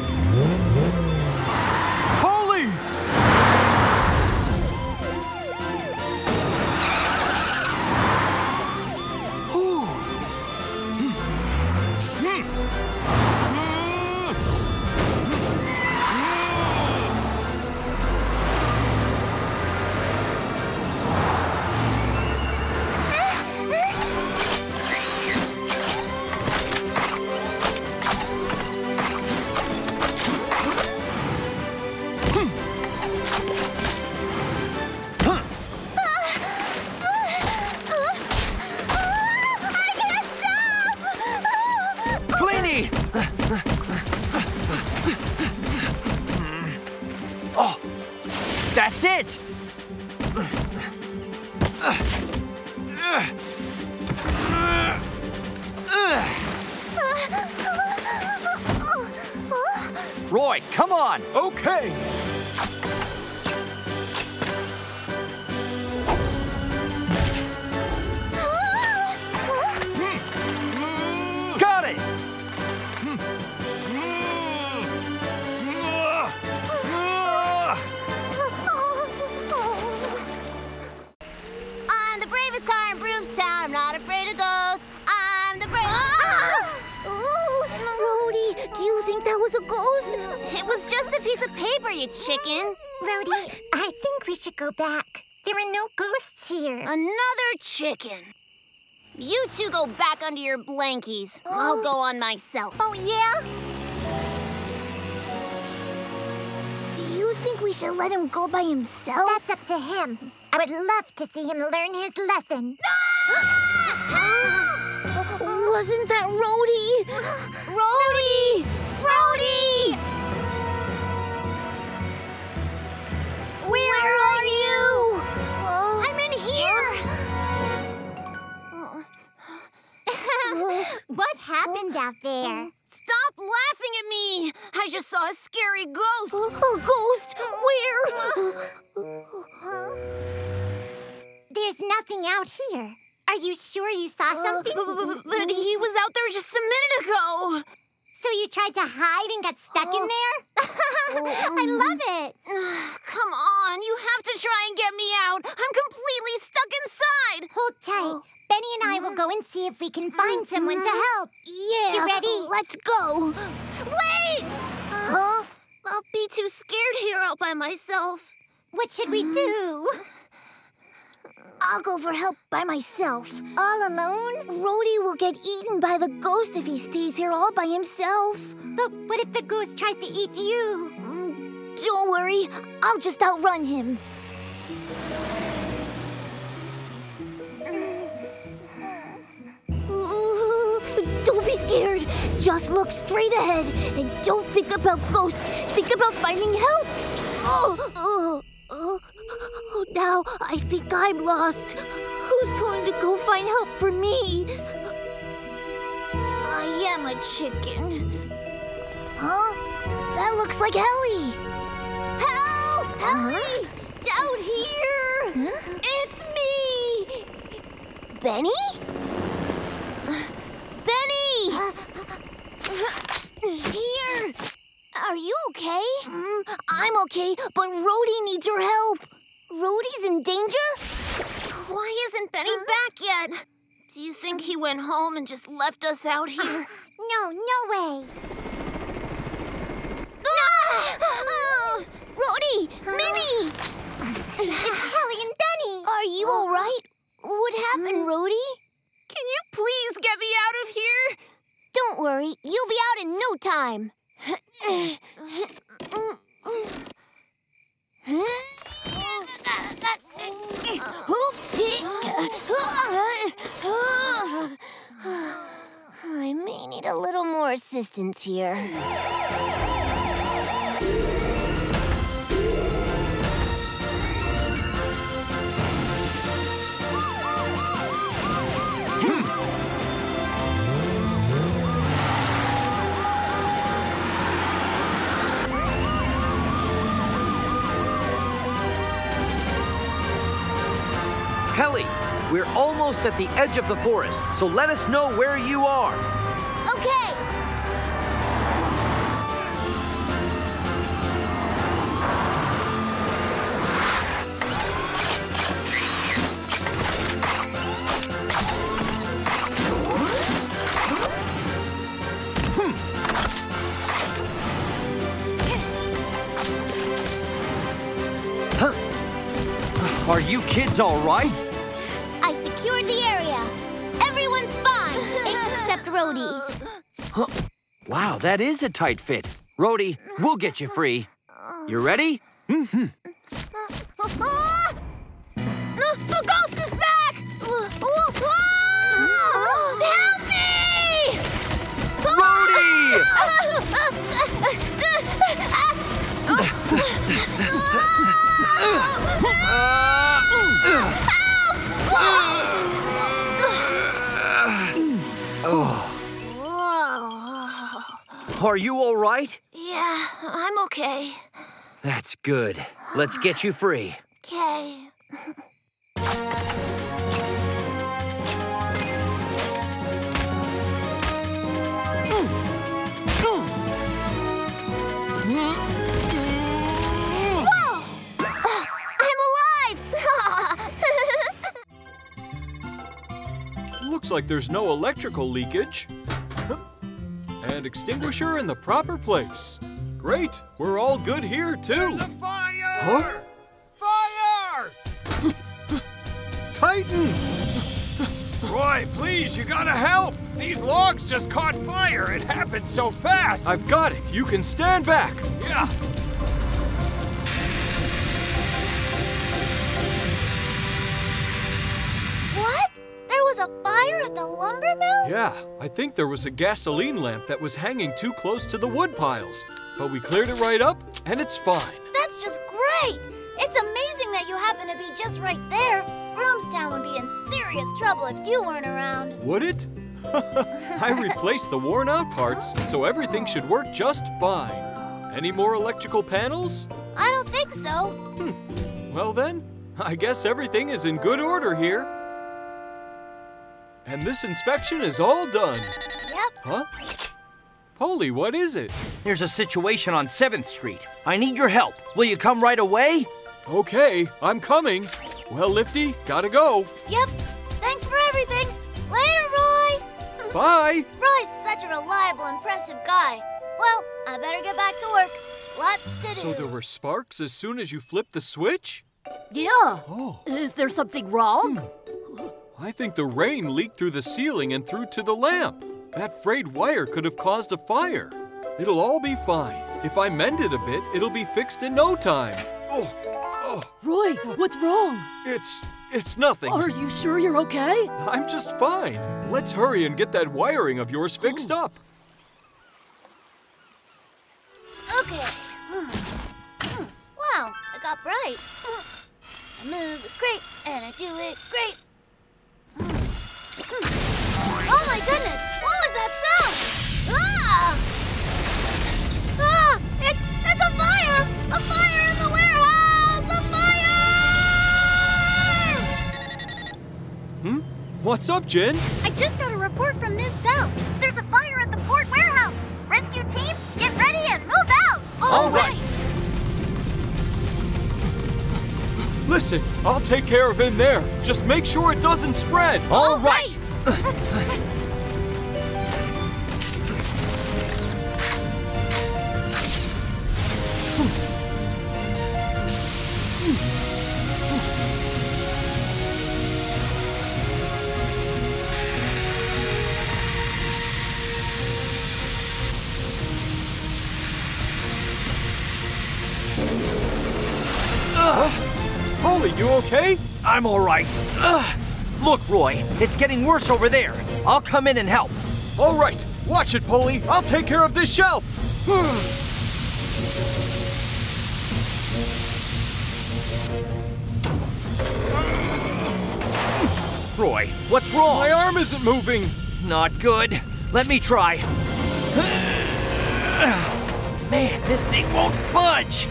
Roy, come on! Okay! Got it! I'm the bravest car in Broomstown. I'm not afraid of ghosts. I'm the bravest... Do you think that was a ghost? It was just a piece of paper, you chicken. Rhodey, I think we should go back. There are no ghosts here. Another chicken. You two go back under your blankies. Oh. I'll go on myself. Oh, yeah? Do you think we should let him go by himself? That's up to him. I would love to see him learn his lesson. Help! Wasn't that Rhodey? Rhodey! Rhodey! Where are you? I'm in here! What happened out there? Stop laughing at me! I just saw a scary ghost! A ghost? Where? There's nothing out here. Are you sure you saw something? But he was out there just a minute ago! So you tried to hide and got stuck in there? I love it! Come on, you have to try and get me out! I'm completely stuck inside! Hold tight. Benny and I will go and see if we can find someone to help. Yeah. You ready? Let's go. Wait! Huh? I'll be too scared here all by myself. What should we do? I'll go for help by myself. All alone? Rhodey will get eaten by the ghost if he stays here all by himself. But what if the ghost tries to eat you? Don't worry. I'll just outrun him. Don't be scared. Just look straight ahead and don't think about ghosts. Think about finding help. Oh, now I think I'm lost. Who's going to go find help for me? I am a chicken. Huh? That looks like Ellie. Help! Ellie! Down here! Huh? It's me! Benny? Benny! Here! Are you okay? I'm okay, but Rhodey needs your help. Rhodey's in danger? Why isn't Benny back yet? Do you think he went home and just left us out here? No, no way! No! Rhodey! Minnie! It's Ellie and Benny! Are you all right? What happened, Rhodey? Can you please get me out of here? Don't worry, you'll be out in no time. I may need a little more assistance here. Ellie, we're almost at the edge of the forest, so let us know where you are. Okay. Are you kids all right? I secured the area. Everyone's fine, except Rhodey. Huh. Wow, that is a tight fit. Rhodey, we'll get you free. You ready? The ghost is back! Help me! Rhodey! Are you all right? Yeah, I'm okay. That's good. Let's get you free. Okay. Looks like there's no electrical leakage. And extinguisher in the proper place. Great, we're all good here too. There's a fire! Huh? Fire! Titan! Roy, please, you gotta help! These logs just caught fire. It happened so fast. I've got it. You can stand back. Yeah. was a fire at the lumber mill? Yeah, I think there was a gasoline lamp that was hanging too close to the wood piles. But we cleared it right up, and it's fine. That's just great! It's amazing that you happen to be just right there. Broomstown would be in serious trouble if you weren't around. Would it? I replaced the worn-out parts, so everything should work just fine. Any more electrical panels? I don't think so. Well then, I guess everything is in good order here. And this inspection is all done. Yep. Huh? Polly, what is it? There's a situation on 7th Street. I need your help. Will you come right away? Okay, I'm coming. Well, Lifty, gotta go. Yep. Thanks for everything. Later, Roy. Bye. Roy's such a reliable, impressive guy. Well, I better get back to work. Lots to do. So there were sparks as soon as you flipped the switch? Yeah. Oh. Is there something wrong? I think the rain leaked through the ceiling and through to the lamp. That frayed wire could have caused a fire. It'll all be fine. If I mend it a bit, it'll be fixed in no time. Oh. Oh. Roy, what's wrong? It's nothing. Are you sure you're okay? I'm just fine. Let's hurry and get that wiring of yours fixed up. Okay. Wow, I got bright. I move great, and I do it great. Oh my goodness! What was that sound? Ah! Ah! It's a fire! A fire in the warehouse! A fire! What's up, Jen? I just got a report from Ms. Bell. There's a fire at the port warehouse. Rescue team, get ready and move out! All right. Listen, I'll take care of him there. Just make sure it doesn't spread. All right. Holy, you okay? I'm all right. Look, Roy, it's getting worse over there. I'll come in and help. All right, watch it, Polly. I'll take care of this shelf. Roy, what's wrong? My arm isn't moving. Not good. Let me try. Man, this thing won't budge.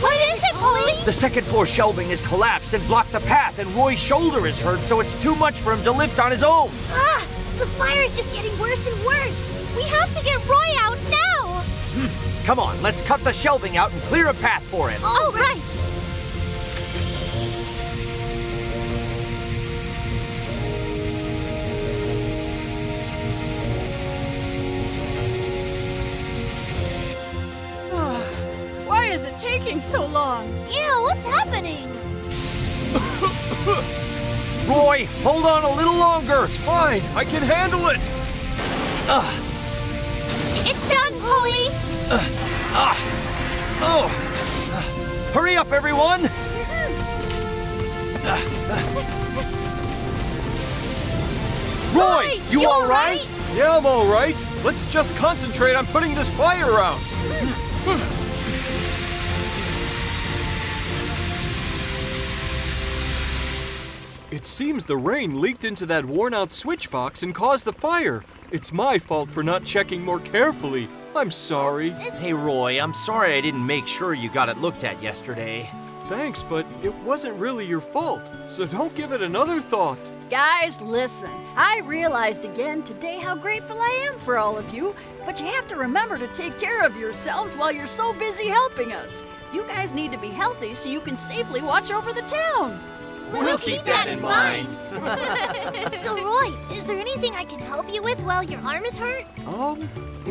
What is it, Polly? The second-floor shelving is collapsed and blocked the path, and Roy's shoulder is hurt, so it's too much for him to lift on his own. Ugh! The fire is just getting worse and worse. We have to get Roy out now! Come on, let's cut the shelving out and clear a path for him. All right! Taking so long. Ew, what's happening? Roy, hold on a little longer. It's fine. I can handle it. It's done, Polly. Hurry up, everyone. Roy, you all right? Yeah, I'm all right. Let's just concentrate on putting this fire out. It seems the rain leaked into that worn-out switch box and caused the fire. It's my fault for not checking more carefully. I'm sorry. Hey, Roy, I'm sorry I didn't make sure you got it looked at yesterday. Thanks, but it wasn't really your fault, so don't give it another thought. Guys, listen. I realized again today how grateful I am for all of you, but you have to remember to take care of yourselves while you're so busy helping us. You guys need to be healthy so you can safely watch over the town. We'll keep that in mind. So, Roy, is there anything I can help you with while your arm is hurt?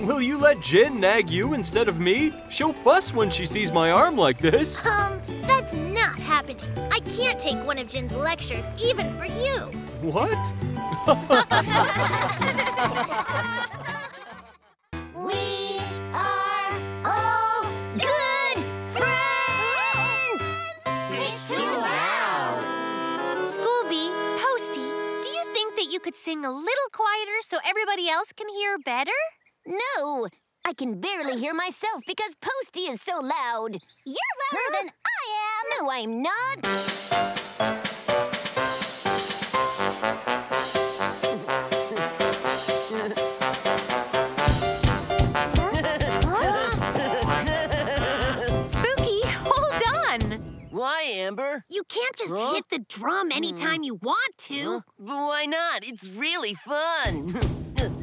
Will you let Jen nag you instead of me? She'll fuss when she sees my arm like this. That's not happening. I can't take one of Jen's lectures, even for you. What? We are all good friends. It's too loud. Scooby, could sing a little quieter so everybody else can hear better? No! I can barely hear myself because Posty is so loud. You're louder than I am! No, I'm not! Why, Amber? You can't just hit the drum anytime you want to. Why not? It's really fun.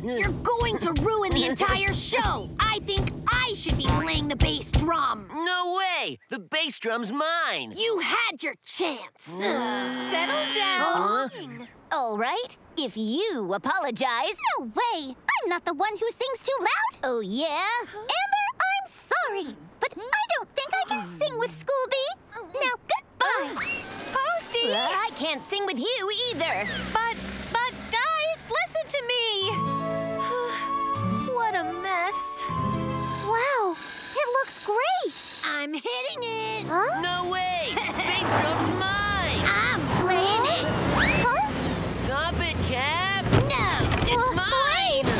You're going to ruin the entire show. I think I should be playing the bass drum. No way. The bass drum's mine. You had your chance. Settle down. All right. If you apologize. No way. I'm not the one who sings too loud. Oh, yeah? Amber, I'm sorry. But I don't think I can sing with Scooby. Now, goodbye! Posty! I can't sing with you either! But, guys, listen to me! What a mess. Wow, it looks great! I'm hitting it! Huh? No way! Bass drum's mine! I'm playing it! Huh? Stop it, Cap! No! It's mine! Wait.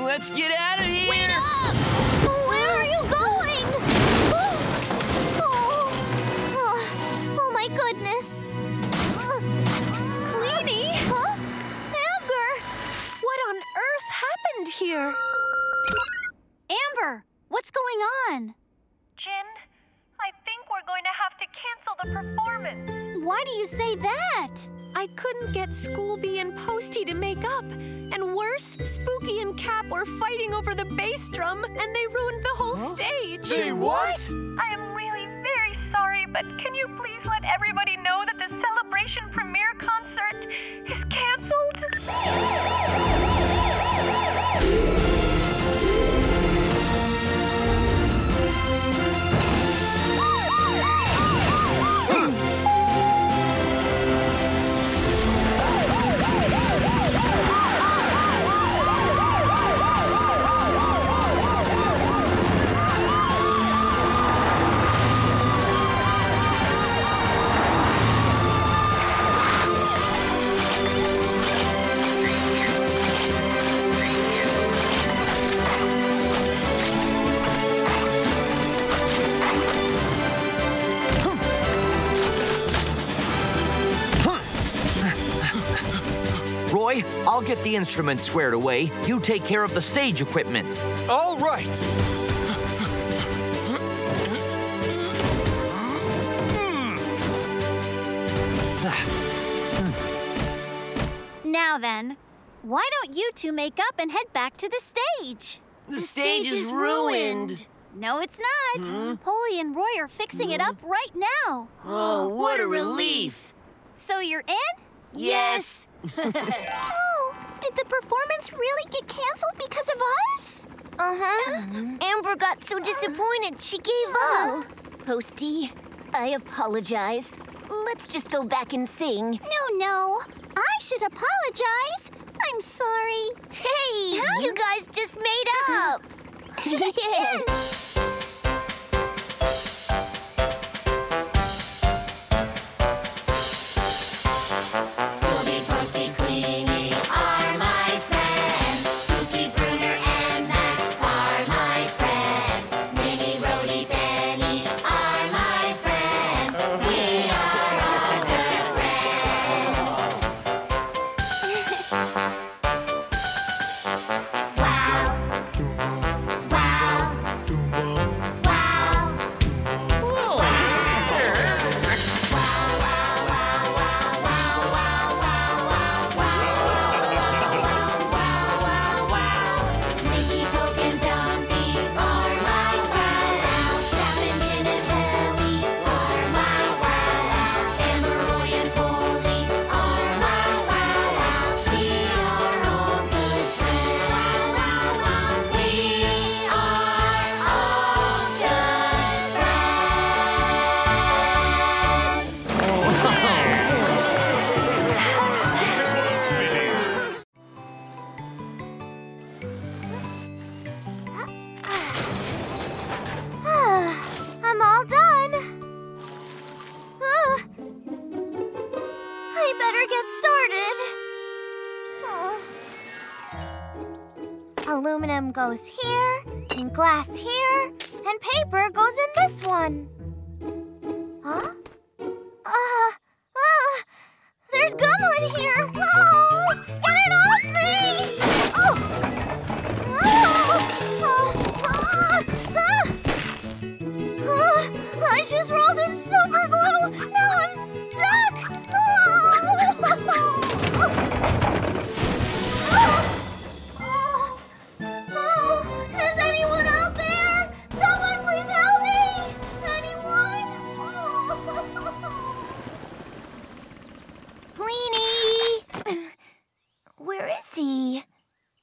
Let's get out of here! Wait up! Where are you going? Oh my goodness! Queenie? Huh? Amber! What on earth happened here? Amber, what's going on? Jin, I think we're going to have to cancel the performance. Why do you say that? I couldn't get Scooby and Posty to make up. And worse, Spooky and Cap were fighting over the bass drum, and they ruined the whole stage. They what? I am really very sorry, but can you please let everybody know that the Celebration premiere concert is canceled? I'll get the instruments squared away. You take care of the stage equipment. All right. Now then, why don't you two make up and head back to the stage? The stage is ruined. No, it's not. Polly and Roy are fixing it up right now. Oh, what a relief. So you're in? Yes. Oh, did the performance really get canceled because of us? Amber got so disappointed she gave up. Posty, I apologize. Let's just go back and sing. No, I should apologize. I'm sorry. Hey, you guys just made up. Yes. Wow! foam goes here, and glass here, and paper goes in this one. Huh? There's gum in here! Oh! Get it off me! Oh! I just rolled in super glue! Now I'm stuck! Is anyone out there? Someone please help me! Anyone? Pliny! Where is he?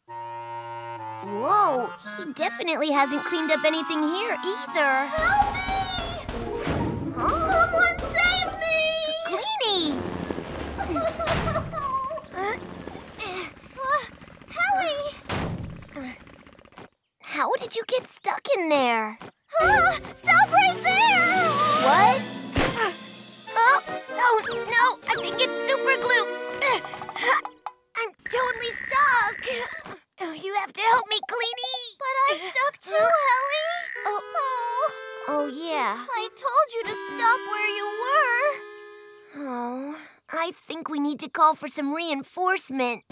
Whoa, he definitely hasn't cleaned up anything here either. Help me! Someone save me! Cleanie! Hallie! How did you get stuck in there? Stop right there! What? Oh, no! I think it's super glue! I'm totally stuck! Oh, you have to help me, Cleanie! But I'm stuck too, Hallie! Oh, yeah. I told you to stop where you were. Oh, I think we need to call for some reinforcement.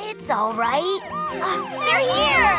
It's all right. They're here!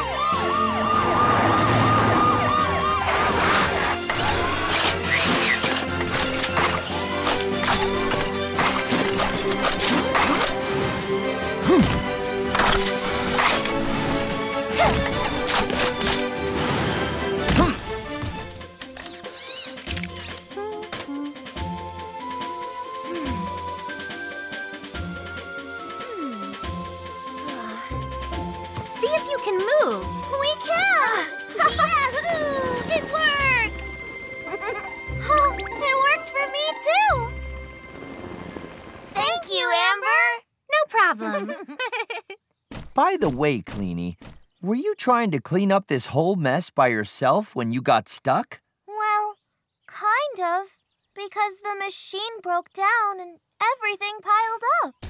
By the way, Cleanie, were you trying to clean up this whole mess by yourself when you got stuck? Well, kind of, because the machine broke down and everything piled up.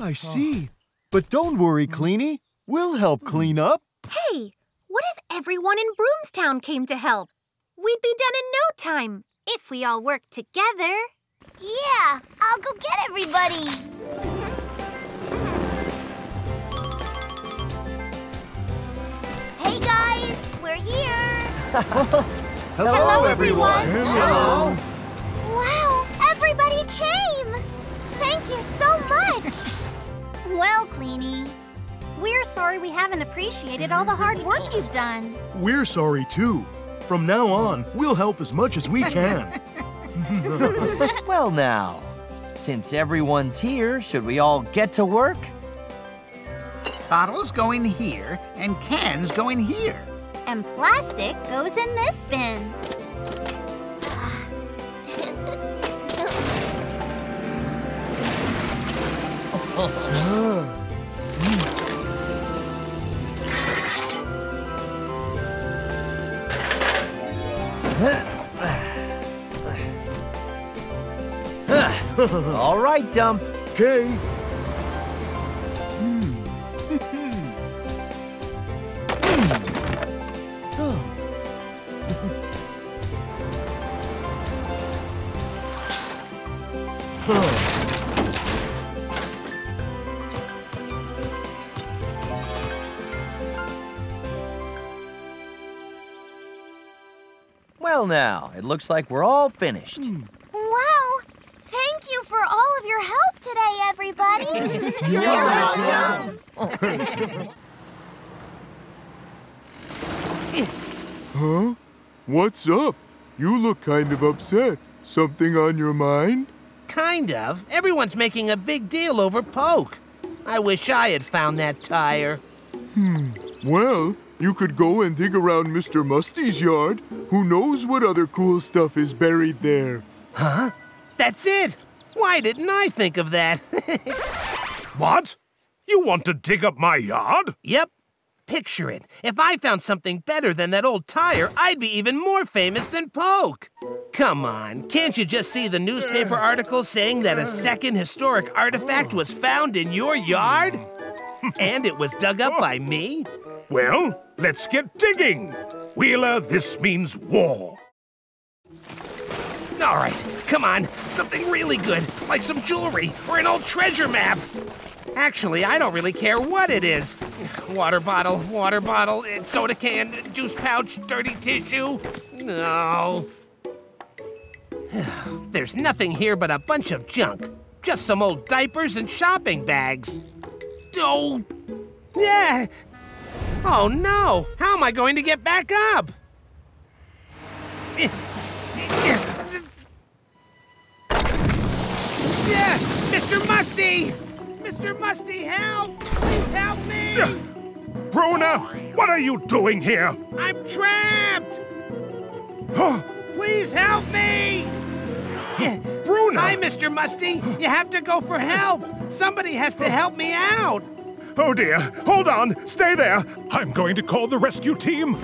I see. But don't worry, Cleanie. We'll help clean up. Hey, what if everyone in Broomstown came to help? We'd be done in no time, if we all worked together. Yeah, I'll go get everybody. Hey guys, we're here! Hello everyone! Hello! Wow, everybody came! Thank you so much! Well, Cleanie, we're sorry we haven't appreciated all the hard work you've done. We're sorry too. From now on, we'll help as much as we can. Well now, since everyone's here, should we all get to work? Bottles go in here, and cans go in here. And plastic goes in this bin. All right, Dump. Okay. Well now, it looks like we're all finished. Wow! Thank you for all of your help today, everybody! You're welcome! Huh? What's up? You look kind of upset. Something on your mind? Kind of. Everyone's making a big deal over Poke. I wish I had found that tire. Well, You could go and dig around Mr. Musty's yard. Who knows what other cool stuff is buried there? Huh? That's it! Why didn't I think of that? What? You want to dig up my yard? Yep. Picture it. If I found something better than that old tire, I'd be even more famous than Poke. Come on, can't you just see the newspaper article saying that a second historic artifact was found in your yard? And it was dug up by me? Well, let's get digging. Wheeler, this means war. All right, come on, something really good, like some jewelry or an old treasure map. Actually, I don't really care what it is. Water bottle, soda can, juice pouch, dirty tissue. No. There's nothing here but a bunch of junk. Just some old diapers and shopping bags. Oh, yeah. Oh no, how am I going to get back up? Yeah, Mr. Musty! Mr. Musty, help! Please help me! Bruna, what are you doing here? I'm trapped! Please help me! Bruna! Hi, Mr. Musty. You have to go for help. Somebody has to help me out. Oh, dear. Hold on. Stay there. I'm going to call the rescue team.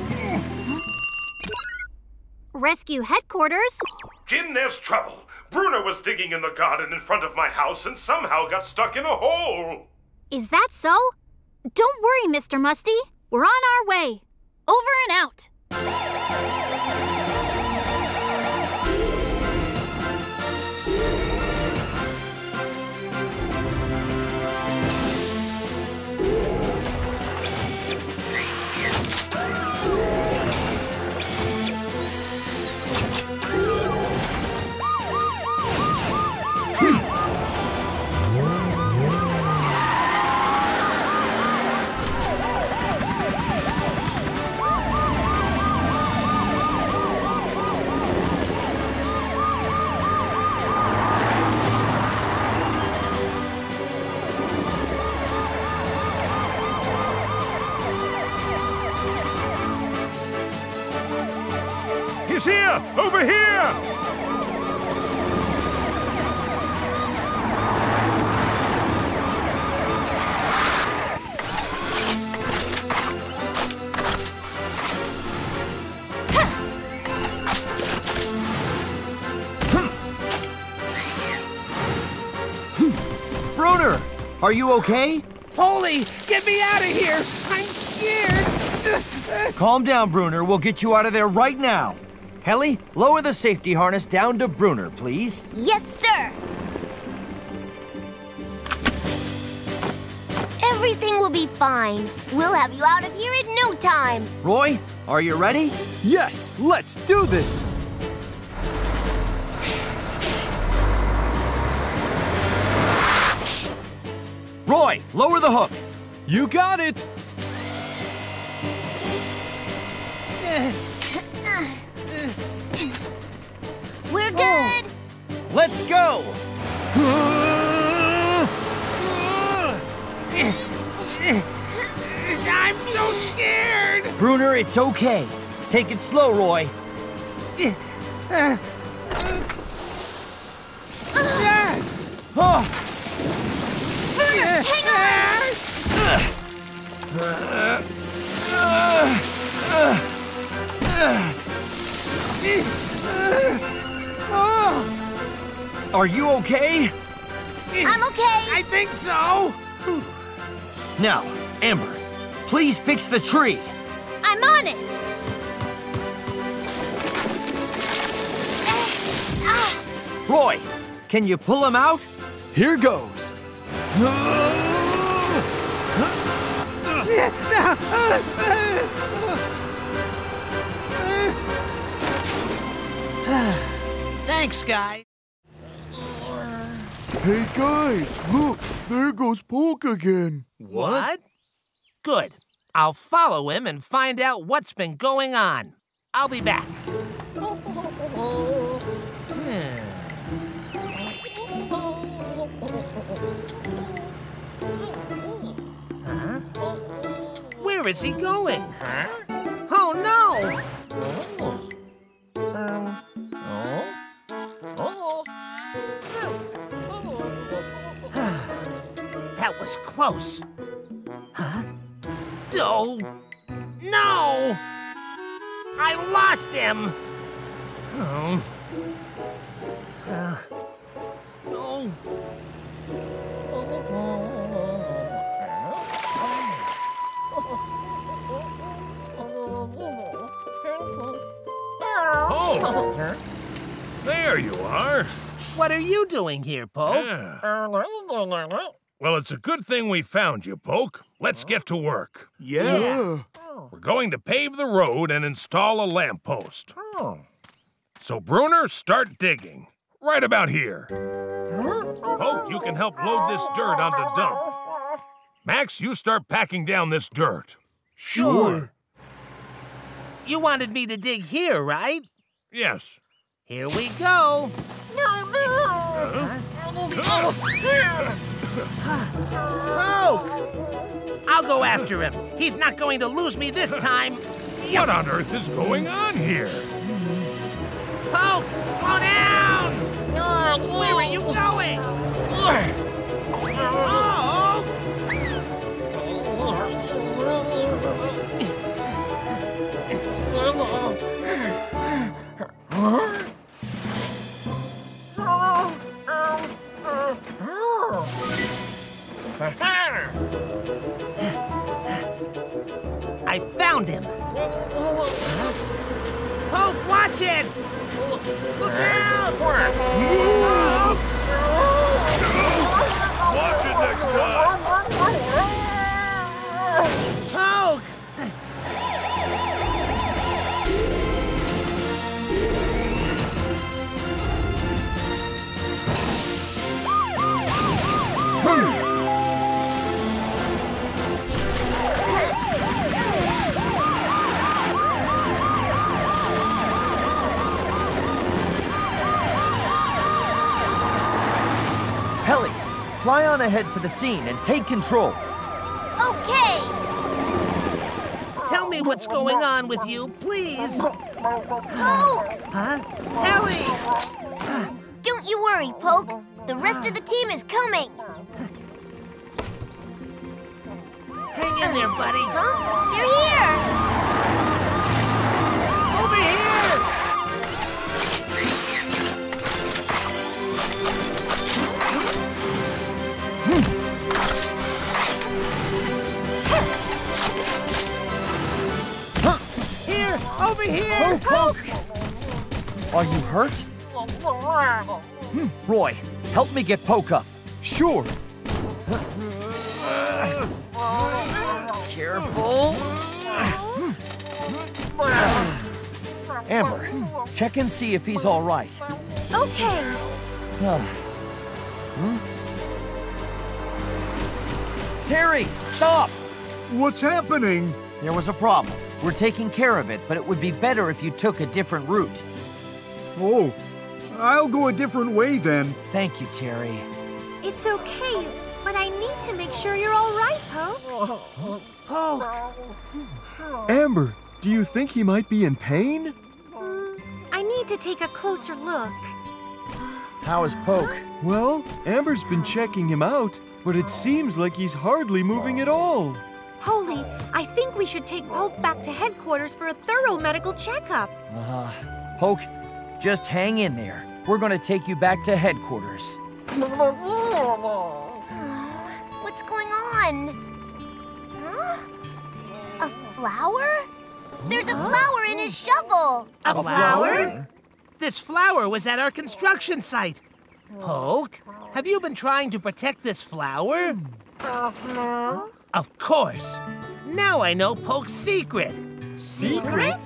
Rescue headquarters? Jim, there's trouble. Bruna was digging in the garden in front of my house and somehow got stuck in a hole. Is that so? Don't worry, Mr. Musty. We're on our way. Over and out. Here! Over here! Brunner, are you okay? Holy! Get me out of here! I'm scared! Calm down, Brunner. We'll get you out of there right now. Helly, lower the safety harness down to Brunner, please. Yes, sir. Everything will be fine. We'll have you out of here in no time. Roy, are you ready? Yes, let's do this. Roy, lower the hook. You got it. We're good! Oh. Let's go! I'm so scared! Brunner, it's okay. Take it slow, Roy. Brunner, hang on! Oh. Are you okay? I'm okay. I think so. Now, Amber, please fix the tree. I'm on it. Roy, can you pull him out? Here goes. Thanks, guys. Hey, guys, look. There goes Poke again. What? Good. I'll follow him and find out what's been going on. I'll be back. Huh? Where Where is he going? Huh? Oh, no! Oh. That was close. Huh? Oh, no! I lost him! Oh. No. Oh! There you are. What are you doing here, Poke? Yeah. Well, it's a good thing we found you, Poke. Let's get to work. Yeah. We're going to pave the road and install a lamppost. So, Bruner, start digging. Right about here. Poke, you can help load this dirt onto dump. Max, you start packing down this dirt. Sure. You wanted me to dig here, right? Yes. Here we go. Poke! I'll go after him. He's not going to lose me this time. What on earth is going on here? Poke, slow down! Where are you going? Oh! I found him. Poke, watch it! Look out! Move! Oh. Watch it next time! Poke! Helly, fly on ahead to the scene and take control. Okay! Tell me what's going on with you, please. Poke! Huh? Helly! Don't you worry, Poke. The rest of the team is coming. Hang in there, buddy. Huh? They're here! Over here! Here! Over here! Poke! Poke! Are you hurt? Roy, help me get Poke up. Sure. Careful. Amber, check and see if he's all right. Okay. Terry, stop! What's happening? There was a problem. We're taking care of it, but it would be better if you took a different route. Oh, I'll go a different way then. Thank you, Terry. It's okay, but I need to make sure you're all right, Poke. Poke! Amber, do you think he might be in pain? I need to take a closer look. How is Poke? Well, Amber's been checking him out, but it seems like he's hardly moving at all. Holy, I think we should take Poke back to headquarters for a thorough medical checkup. Poke, just hang in there. We're going to take you back to headquarters. What's going on? Huh? A flower? There's a flower in his shovel. A flower? This flower was at our construction site. Poke, have you been trying to protect this flower? Of course. Now I know Poke's secret. Secret?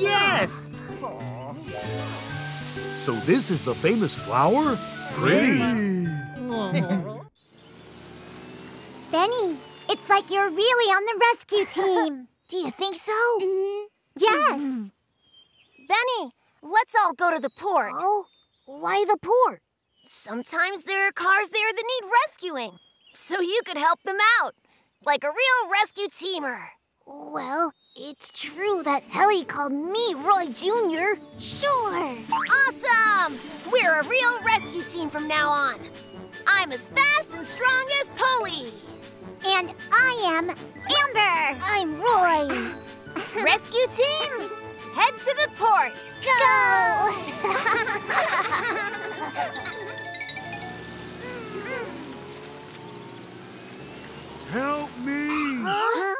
Yes. So this is the famous flower? Pretty. Benny, it's like you're really on the rescue team. Do you think so? Yes. Benny, let's all go to the port. Oh. Why the port? Sometimes there are cars there that need rescuing, so you could help them out. like a real rescue teamer. Well, it's true that Ellie called me Roy Jr. Sure! Awesome! We're a real rescue team from now on. I'm as fast and strong as Polly. And I am Amber. I'm Roy. Rescue team, head to the port. Go! Help me! Huh?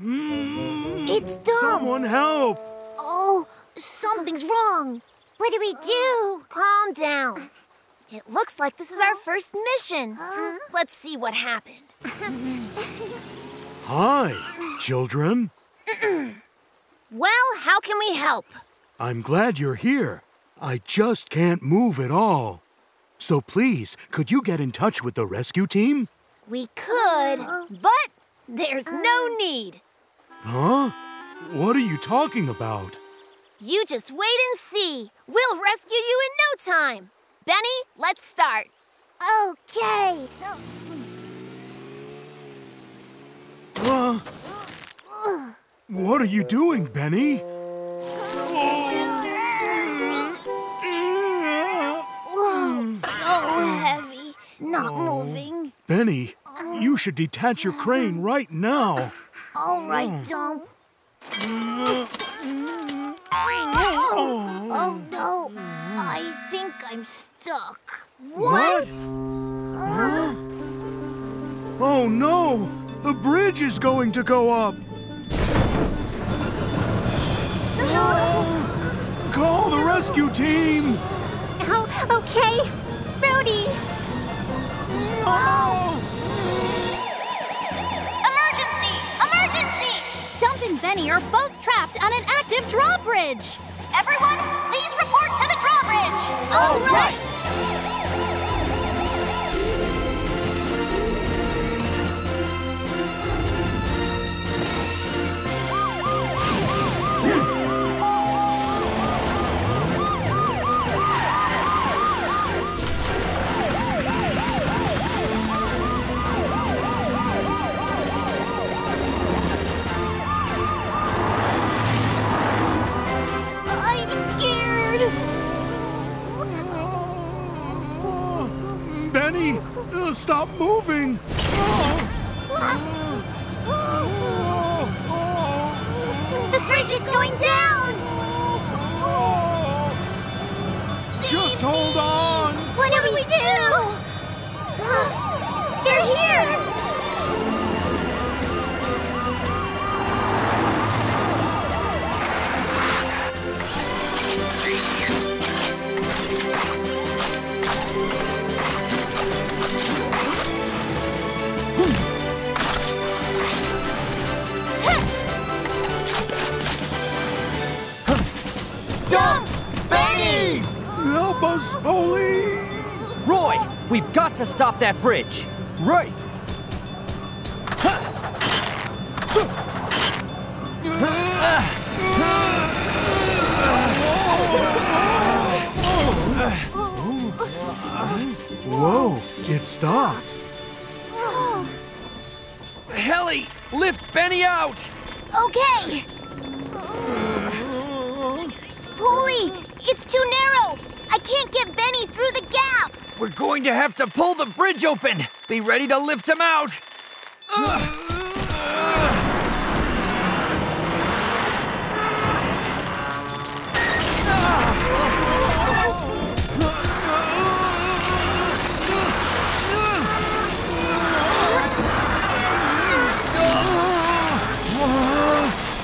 It's Dom! Someone help! Oh, something's wrong. What do we do? Calm down. It looks like this is our first mission. Let's see what happened. Hi, children. Well, how can we help? I'm glad you're here. I just can't move at all. So please, could you get in touch with the rescue team? We could, but there's no need. Huh? What are you talking about? You just wait and see. We'll rescue you in no time. Benny, let's start. Okay. What are you doing, Benny? Whoa, so heavy. Not moving. Benny, you should detach your crane right now. All right, Dom. Oh, no. I think I'm stuck. What? Huh? Oh, no. The bridge is going to go up. Oh, call the rescue team. Oh, okay. Brody. Oh. Emergency! Emergency! Dump and Benny are both trapped on an active drawbridge. Everyone, please report to the drawbridge. All right. Benny, stop moving! The bridge is going down! Just hold on! What do we do? They're here! Help us, Polly! Roy, we've got to stop that bridge. Right. Whoa, it stopped. Ellie, lift Benny out! Okay. Polly, it's too narrow. I can't get Benny through the gap! We're going to have to pull the bridge open! Be ready to lift him out!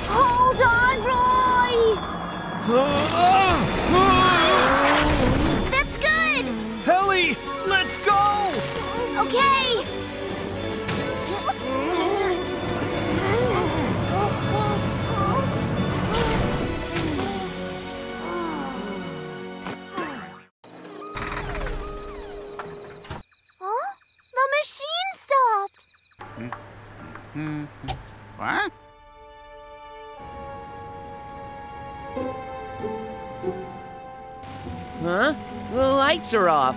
Hold on, Roy! Let's go! Okay! Huh? The machine stopped! What? Huh? The lights are off.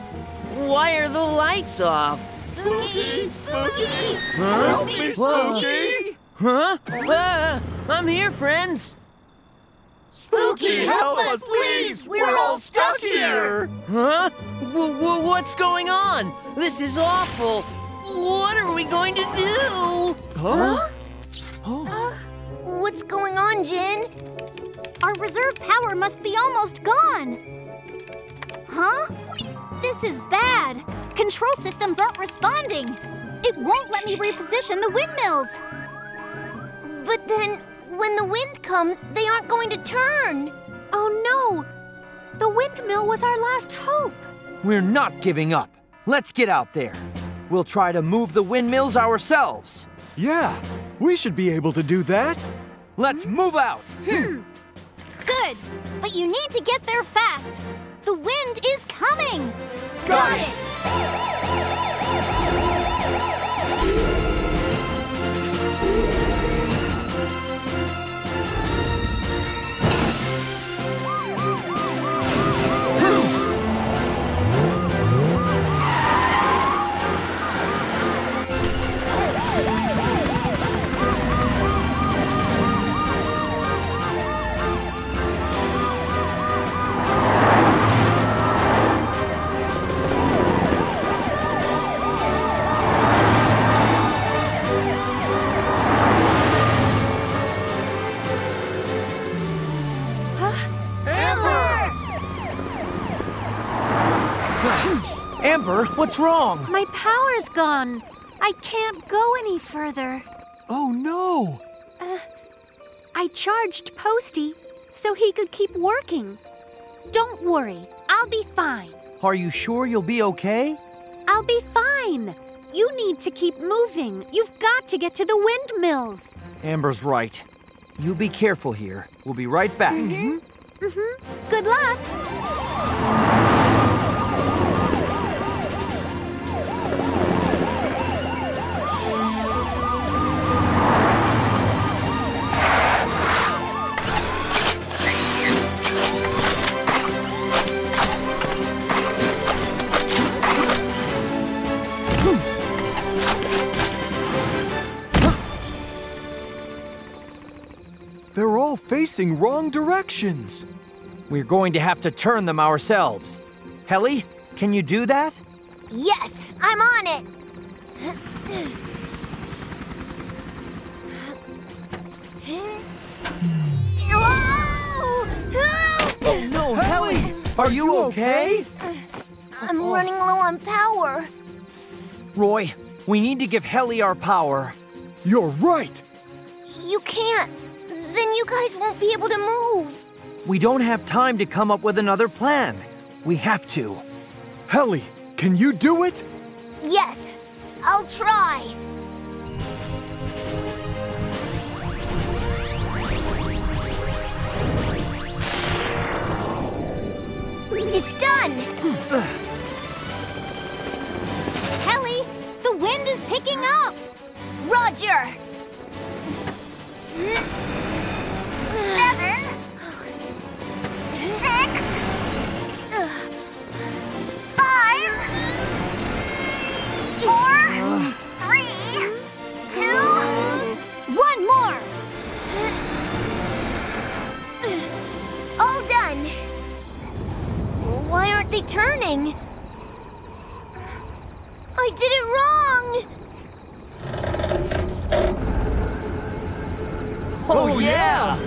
Why are the lights off? Spooky! Spooky! Help me, Spooky! Huh? I'm here, friends! Spooky, help us, please! We're all stuck here! Huh? What's going on? This is awful! What are we going to do? Huh? What's going on, Jin? Our reserve power must be almost gone. Huh? This is bad. Control systems aren't responding. It won't let me reposition the windmills. But then, when the wind comes, they aren't going to turn. Oh, no. The windmill was our last hope. We're not giving up. Let's get out there. We'll try to move the windmills ourselves. Yeah, we should be able to do that. Let's move out. Good, but you need to get there fast. The wind is coming. Got it. Amber, what's wrong? My power's gone. I can't go any further. Oh, no. I charged Posty so he could keep working. Don't worry. I'll be fine. Are you sure you'll be okay? I'll be fine. You need to keep moving. You've got to get to the windmills. Amber's right. You be careful here. We'll be right back. Good luck. They're all facing wrong directions. We're going to have to turn them ourselves. Helly, can you do that? Yes, I'm on it. Oh, no, Helly! Are you okay? I'm running low on power. Roy, we need to give Helly our power. You're right. You can't. Then you guys won't be able to move. We don't have time to come up with another plan. We have to. Helly, can you do it? Yes, I'll try. It's done. Helly, the wind is picking up. Roger. Seven. 6. 5. 4. 3. 2. 1 more. All done. Why aren't they turning? I did it wrong. Oh, yeah!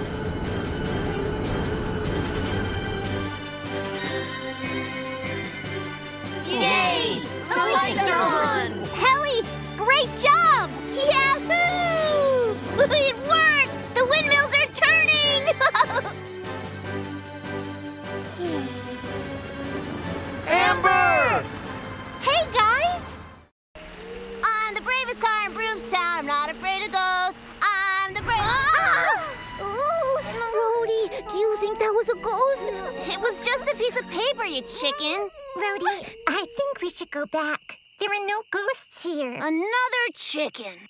Yay! The lights are on! Helly, great job! Yahoo! It worked! The windmills are turning! Amber! Hey, guys! I'm the bravest car in Broomstown. I'm not afraid of ghosts. Do you think that was a ghost? It was just a piece of paper, you chicken. Rhodey, I think we should go back. There are no ghosts here. Another chicken.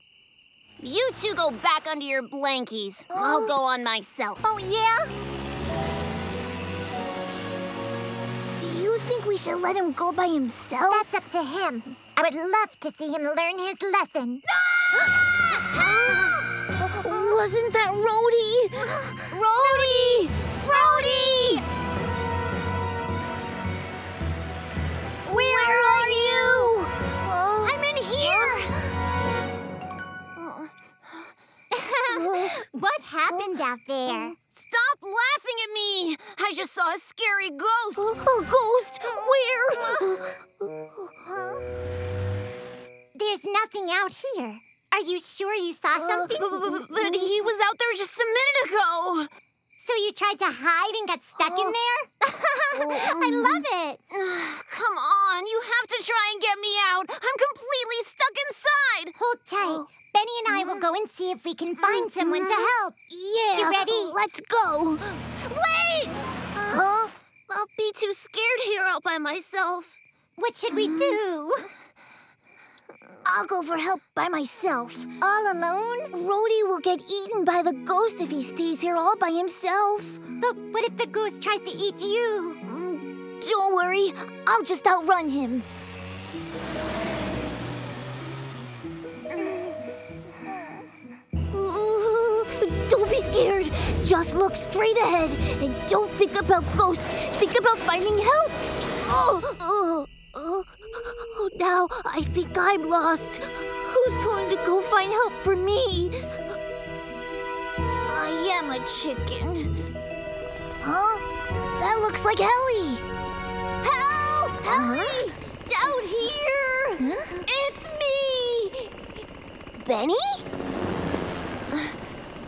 You two go back under your blankies. Oh. I'll go on myself. Oh, yeah? Do you think we should let him go by himself? That's up to him. I would love to see him learn his lesson. Help! Wasn't that Rhodey? Rhodey! Rhodey! Where are you? I'm in here! What happened out there? Stop laughing at me! I just saw a scary ghost! A ghost? Where? There's nothing out here. Are you sure you saw something? But he was out there just a minute ago! So you tried to hide and got stuck in there? I love it! Come on, you have to try and get me out! I'm completely stuck inside! Hold tight. Benny and I will go and see if we can find someone to help. Yeah. You ready? Let's go. Wait! Huh? I'll be too scared here all by myself. What should we do? I'll go for help by myself. All alone? Rhodey will get eaten by the ghost if he stays here all by himself. But what if the ghost tries to eat you? Don't worry. I'll just outrun him. Don't be scared. Just look straight ahead and don't think about ghosts. Think about finding help. Oh, now I think I'm lost. Who's going to go find help for me? I am a chicken. Huh? That looks like Ellie. Help! Ellie! Down here! Huh? It's me! Benny?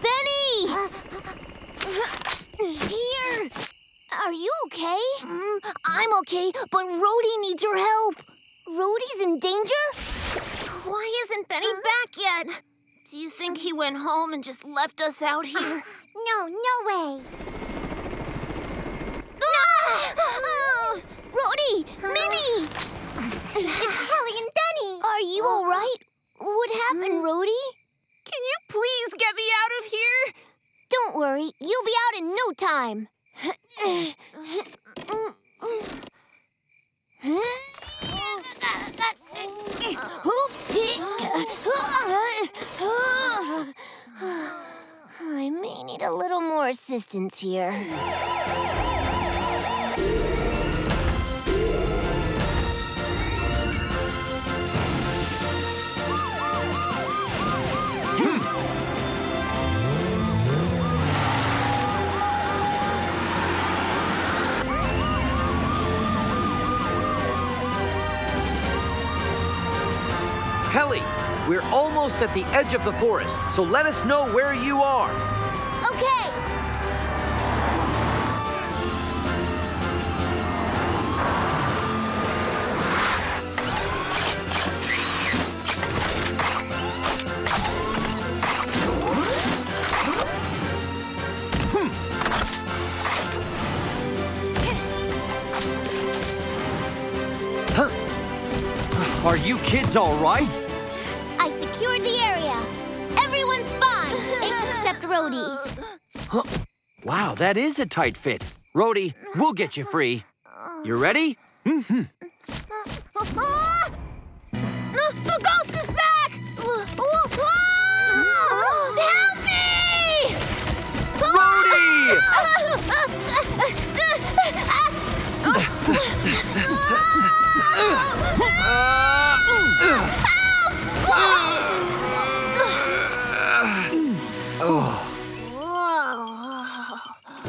Benny! Here! Are you okay? I'm okay, but Rhodey needs your help. Rhodey's in danger? Why isn't Benny back yet? Do you think he went home and just left us out here? No way. Oh, Rhodey! Minnie! It's Ellie and Benny! Are you all right? What happened, Rhodey? Can you please get me out of here? Don't worry, you'll be out in no time. I may need a little more assistance here. Helly, we're almost at the edge of the forest, so let us know where you are. Okay. Are you kids all right? I secured the area. Everyone's fine, except Rhodey. Huh. Wow, that is a tight fit. Rhodey, we'll get you free. You ready? The ghost is back! Help me! Rhodey!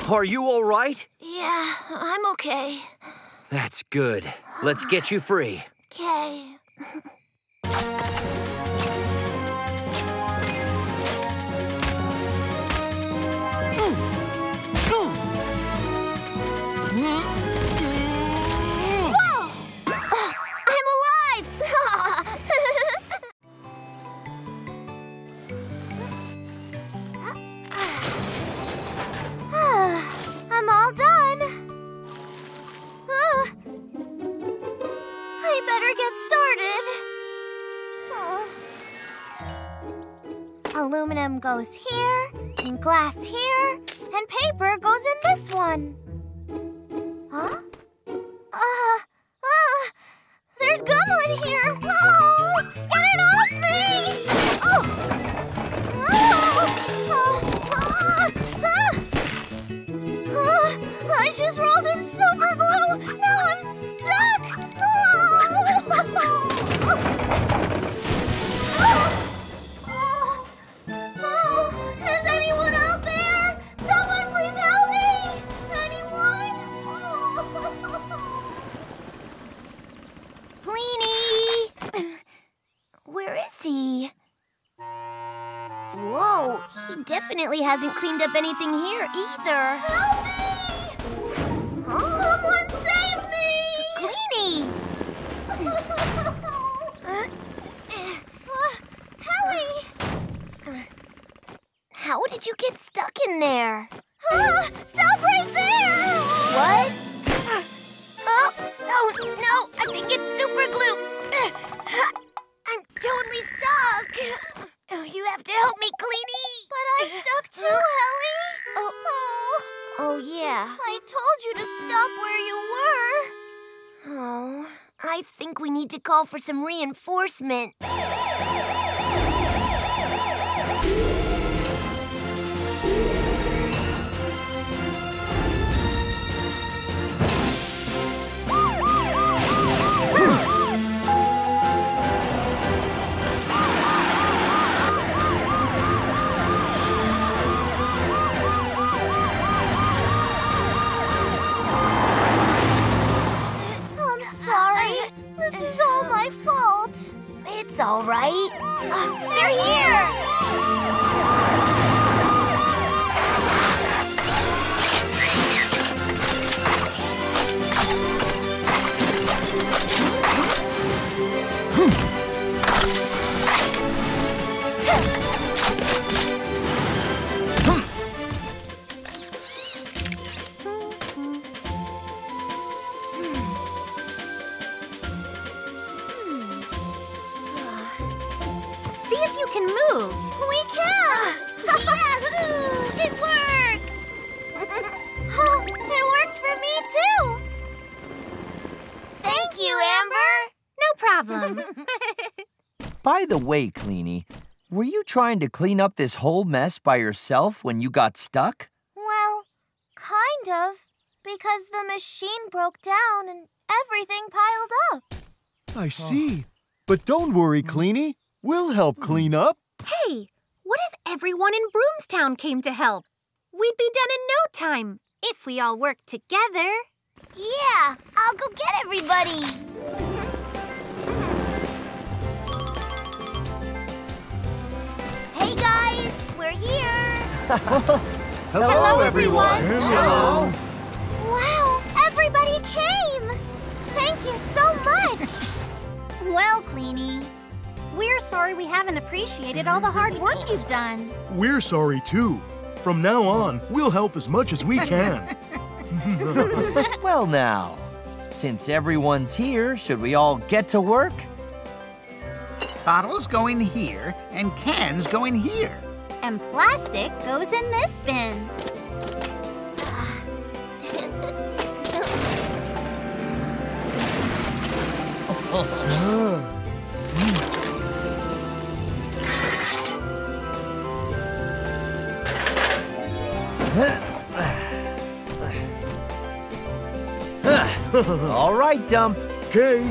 Are you all right? Yeah, I'm okay. That's good. Let's get you free. Okay. Aluminum goes here, and glass here, and paper goes in this one. Huh? There's gum in here! Oh! I just rolled in super glue! Now I'm stuck! Oh, is anyone out there? Someone please help me! Anyone? Oh. Pliny! Where is he? Whoa, he definitely hasn't cleaned up anything here either. Help me! Huh? Someone save me! Cleanie! Ellie! How did you get stuck in there? Stop right there! What? Oh no, I think it's super glue. I'm totally stuck. Oh, you have to help me, Cleanie! But I'm stuck too, Ellie! Oh, yeah. I told you to stop where you were. Oh, I think we need to call for some reinforcement. It's all right. They're here! By the way, Cleanie, were you trying to clean up this whole mess by yourself when you got stuck? Well, kind of, because the machine broke down and everything piled up. I see. But don't worry, Cleanie. We'll help clean up. Hey, what if everyone in Broomstown came to help? We'd be done in no time, if we all worked together. Yeah, I'll go get everybody. Hey guys, we're here! Hello everyone! Hello! Wow, everybody came! Thank you so much! Well, Cleanie, we're sorry we haven't appreciated all the hard work you've done. We're sorry too. From now on, we'll help as much as we can. Well now, since everyone's here, should we all get to work? Bottles go in here, and cans go in here. And plastic goes in this bin. All right, Dump. Okay.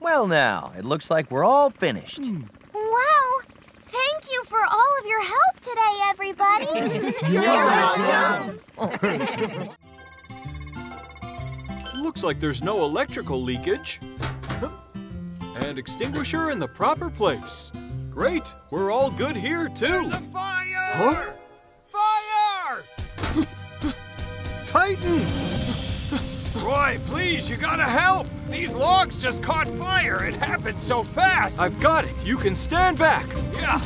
Well now, it looks like we're all finished. Wow! Thank you for all of your help today, everybody! You're welcome! Looks like there's no electrical leakage. And extinguisher in the proper place. Great! We're all good here, too! There's a fire! Huh? Fire! Titan! Roy, please, you gotta help! These logs just caught fire! It happened so fast! I've got it! You can stand back! Yeah!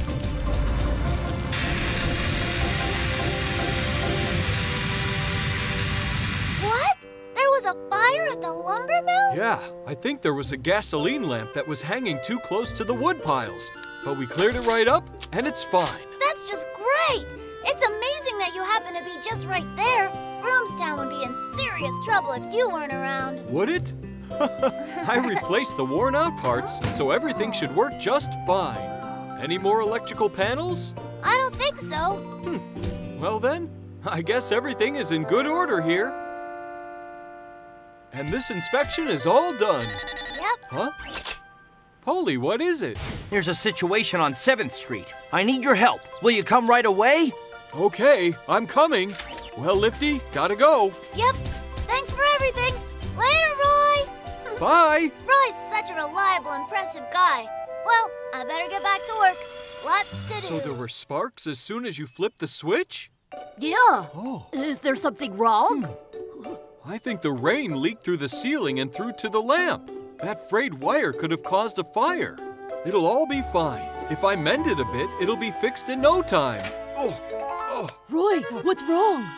What? There was a fire at the lumber mill? Yeah, I think there was a gasoline lamp that was hanging too close to the wood piles. but we cleared it right up, and it's fine. That's just great! It's amazing that you happen to be just right there. Broomstown would be in serious trouble if you weren't around. Would it? I replaced the worn-out parts, so everything should work just fine. Any more electrical panels? I don't think so. Well then, I guess everything is in good order here. And this inspection is all done. Yep. Huh? Polly, what is it? There's a situation on 7th Street. I need your help. Will you come right away? Okay, I'm coming. Well, Lifty, gotta go. Yep. Thanks for everything. Later, Roy. Bye. Roy's such a reliable, impressive guy. Well, I better get back to work. Lots to do. So there were sparks as soon as you flipped the switch? Yeah. Oh. Is there something wrong? I think the rain leaked through the ceiling and through to the lamp. That frayed wire could have caused a fire. It'll all be fine. If I mend it a bit, it'll be fixed in no time. Oh, oh. Roy, what's wrong?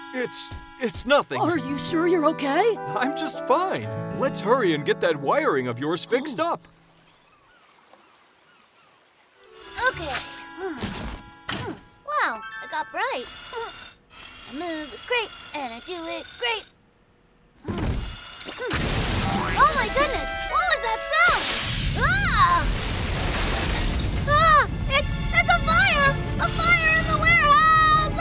It's nothing. Are you sure you're okay? I'm just fine. Let's hurry and get that wiring of yours fixed up. Okay. Wow, I got bright. I move great, and I do it great. Oh my goodness! What was that sound? Ah! Ah! It's a fire! A fire in the warehouse!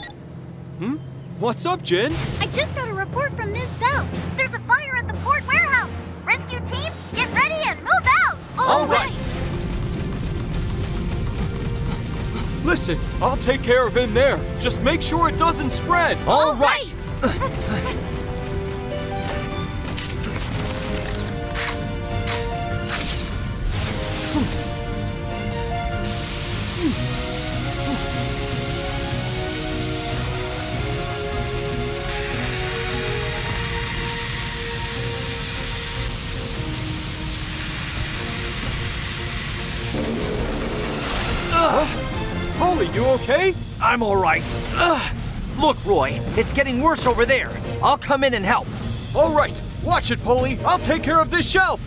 A fire! What's up, Jen? I just got a report from Ms. Bell. There's a fire at the port warehouse. Rescue team, get ready and move out! All right. Listen, I'll take care of in there. Just make sure it doesn't spread. All right. Holy, you okay? I'm all right. Look, Roy, it's getting worse over there. I'll come in and help. All right, watch it, Polly. I'll take care of this shelf.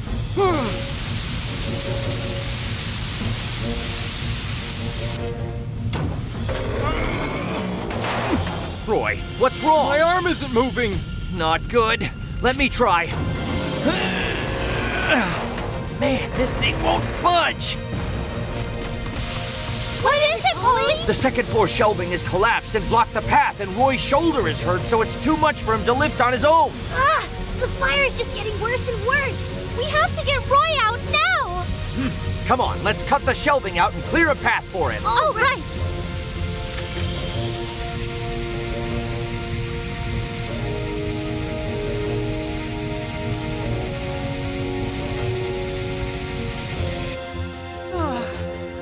Roy, what's wrong? My arm isn't moving. Not good. Let me try. Man, this thing won't budge. What is it, Polly? The second floor shelving is collapsed and blocked the path, and Roy's shoulder is hurt, so it's too much for him to lift on his own. Ugh! The fire is just getting worse and worse. We have to get Roy out now! Come on, let's cut the shelving out and clear a path for him. All right!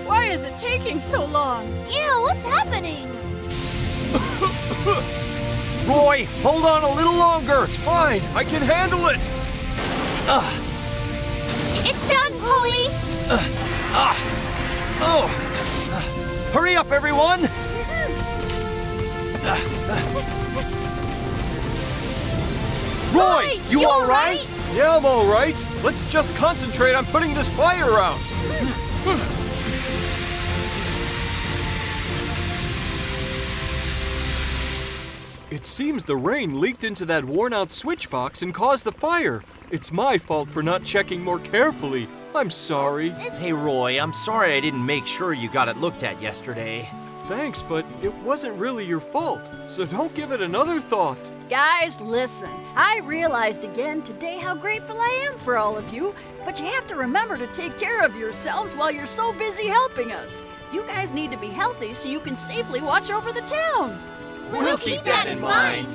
Why is it taking so long? Ew, what's happening? Roy, hold on a little longer. It's fine, I can handle it. It's done, Polly. Hurry up, everyone. Roy, you all right? Yeah, I'm all right. Let's just concentrate on putting this fire out. It seems the rain leaked into that worn-out switch box and caused the fire. It's my fault for not checking more carefully. I'm sorry. Hey, Roy, I'm sorry I didn't make sure you got it looked at yesterday. Thanks, but it wasn't really your fault, so don't give it another thought. Guys, listen. I realized again today how grateful I am for all of you, but you have to remember to take care of yourselves while you're so busy helping us. You guys need to be healthy so you can safely watch over the town. We'll keep that in mind.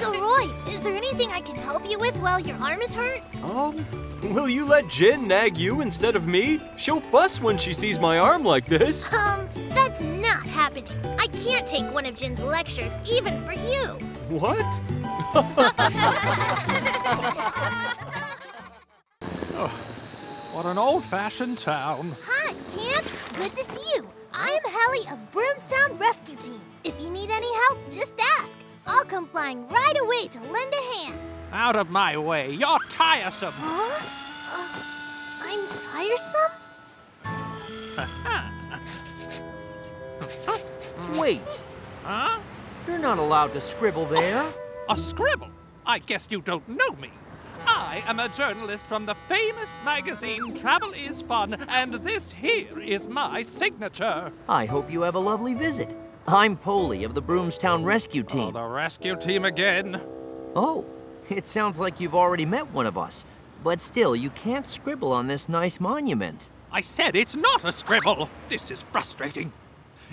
So, Roy, is there anything I can help you with while your arm is hurt? Will you let Jen nag you instead of me? She'll fuss when she sees my arm like this. That's not happening. I can't take one of Jen's lectures, even for you. What? What an old-fashioned town. Hi, Camp. Good to see you. I'm Hallie of Broomstown Rescue Team. If you need any help, just ask. I'll come flying right away to lend a hand. Out of my way. You're tiresome. Huh? Tiresome? Wait. Huh? You're not allowed to scribble there. A scribble? I guess you don't know me. I am a journalist from the famous magazine Travel is Fun, and this here is my signature. I hope you have a lovely visit. I'm Polly of the Broomstown Rescue Team. Oh, the rescue team again. Oh, it sounds like you've already met one of us. But still, you can't scribble on this nice monument. I said it's not a scribble. This is frustrating.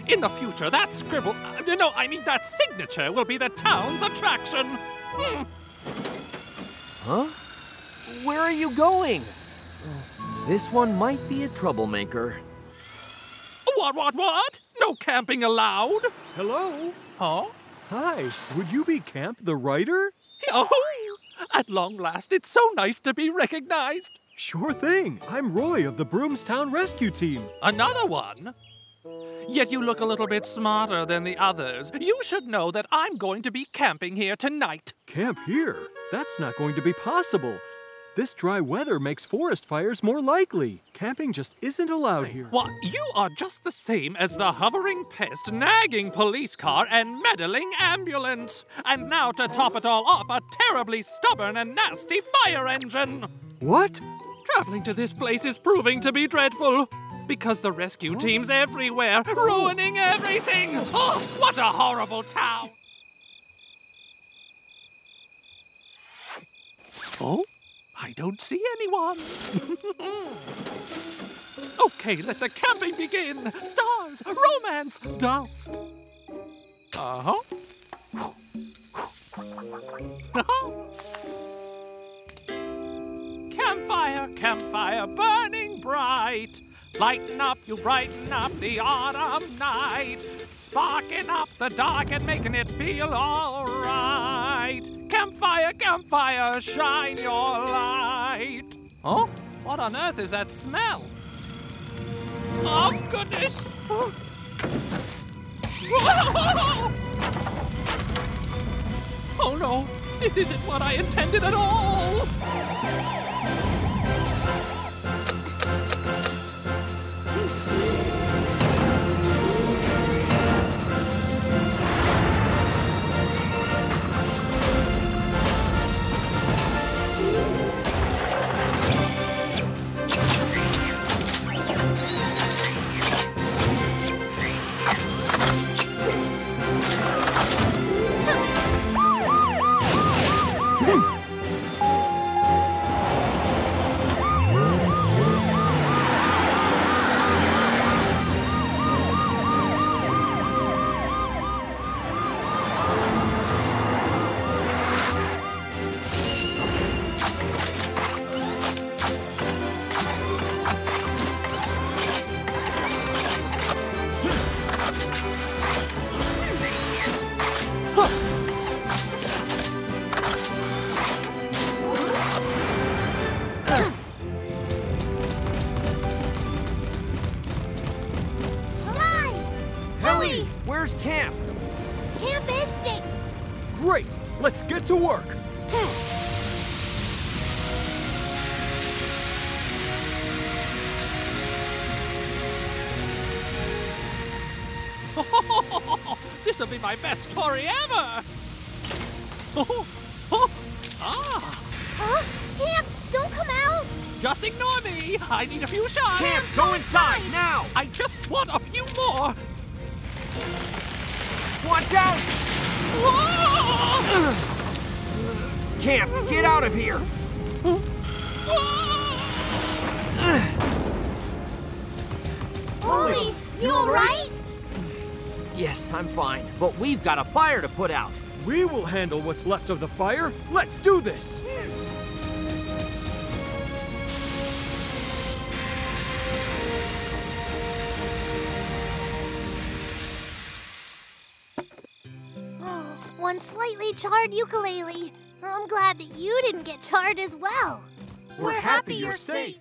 In the future, that scribble... no, I mean that signature will be the town's attraction. Huh? Where are you going? This one might be a troublemaker. What? No camping allowed? Hello? Huh? Hi, would you be Camp the Writer? Oh, at long last, it's so nice to be recognized. Sure thing. I'm Roy of the Broomstown Rescue Team. Another one? Yet you look a little bit smarter than the others. You should know that I'm going to be camping here tonight. Camp here? That's not going to be possible. This dry weather makes forest fires more likely. Camping just isn't allowed here. Well, you are just the same as the hovering pest, nagging police car, and meddling ambulance. And now, to top it all off, a terribly stubborn and nasty fire engine. What? Traveling to this place is proving to be dreadful. Because the rescue team's everywhere, ruining everything. Oh, what a horrible town. Oh, I don't see anyone. Okay, let the camping begin. Stars, romance, dust. Uh-huh. Campfire, campfire, burning bright. Lighten up, you brighten up the autumn night. Sparking up the dark and making it feel all right. Campfire, campfire, shine your light. Oh, what on earth is that smell? Oh, goodness. Oh, no, this isn't what I intended at all. Let's get to work. This will be my best story ever. Camp, don't come out. Just ignore me. I need a few shots. Camp, go inside now. I just want a few more. Watch out. Whoa! Camp, get out of here! Polly, you all right? Yes, I'm fine, but we've got a fire to put out. We will handle what's left of the fire. Let's do this! One slightly charred ukulele. I'm glad that you didn't get charred as well. We're happy you're safe.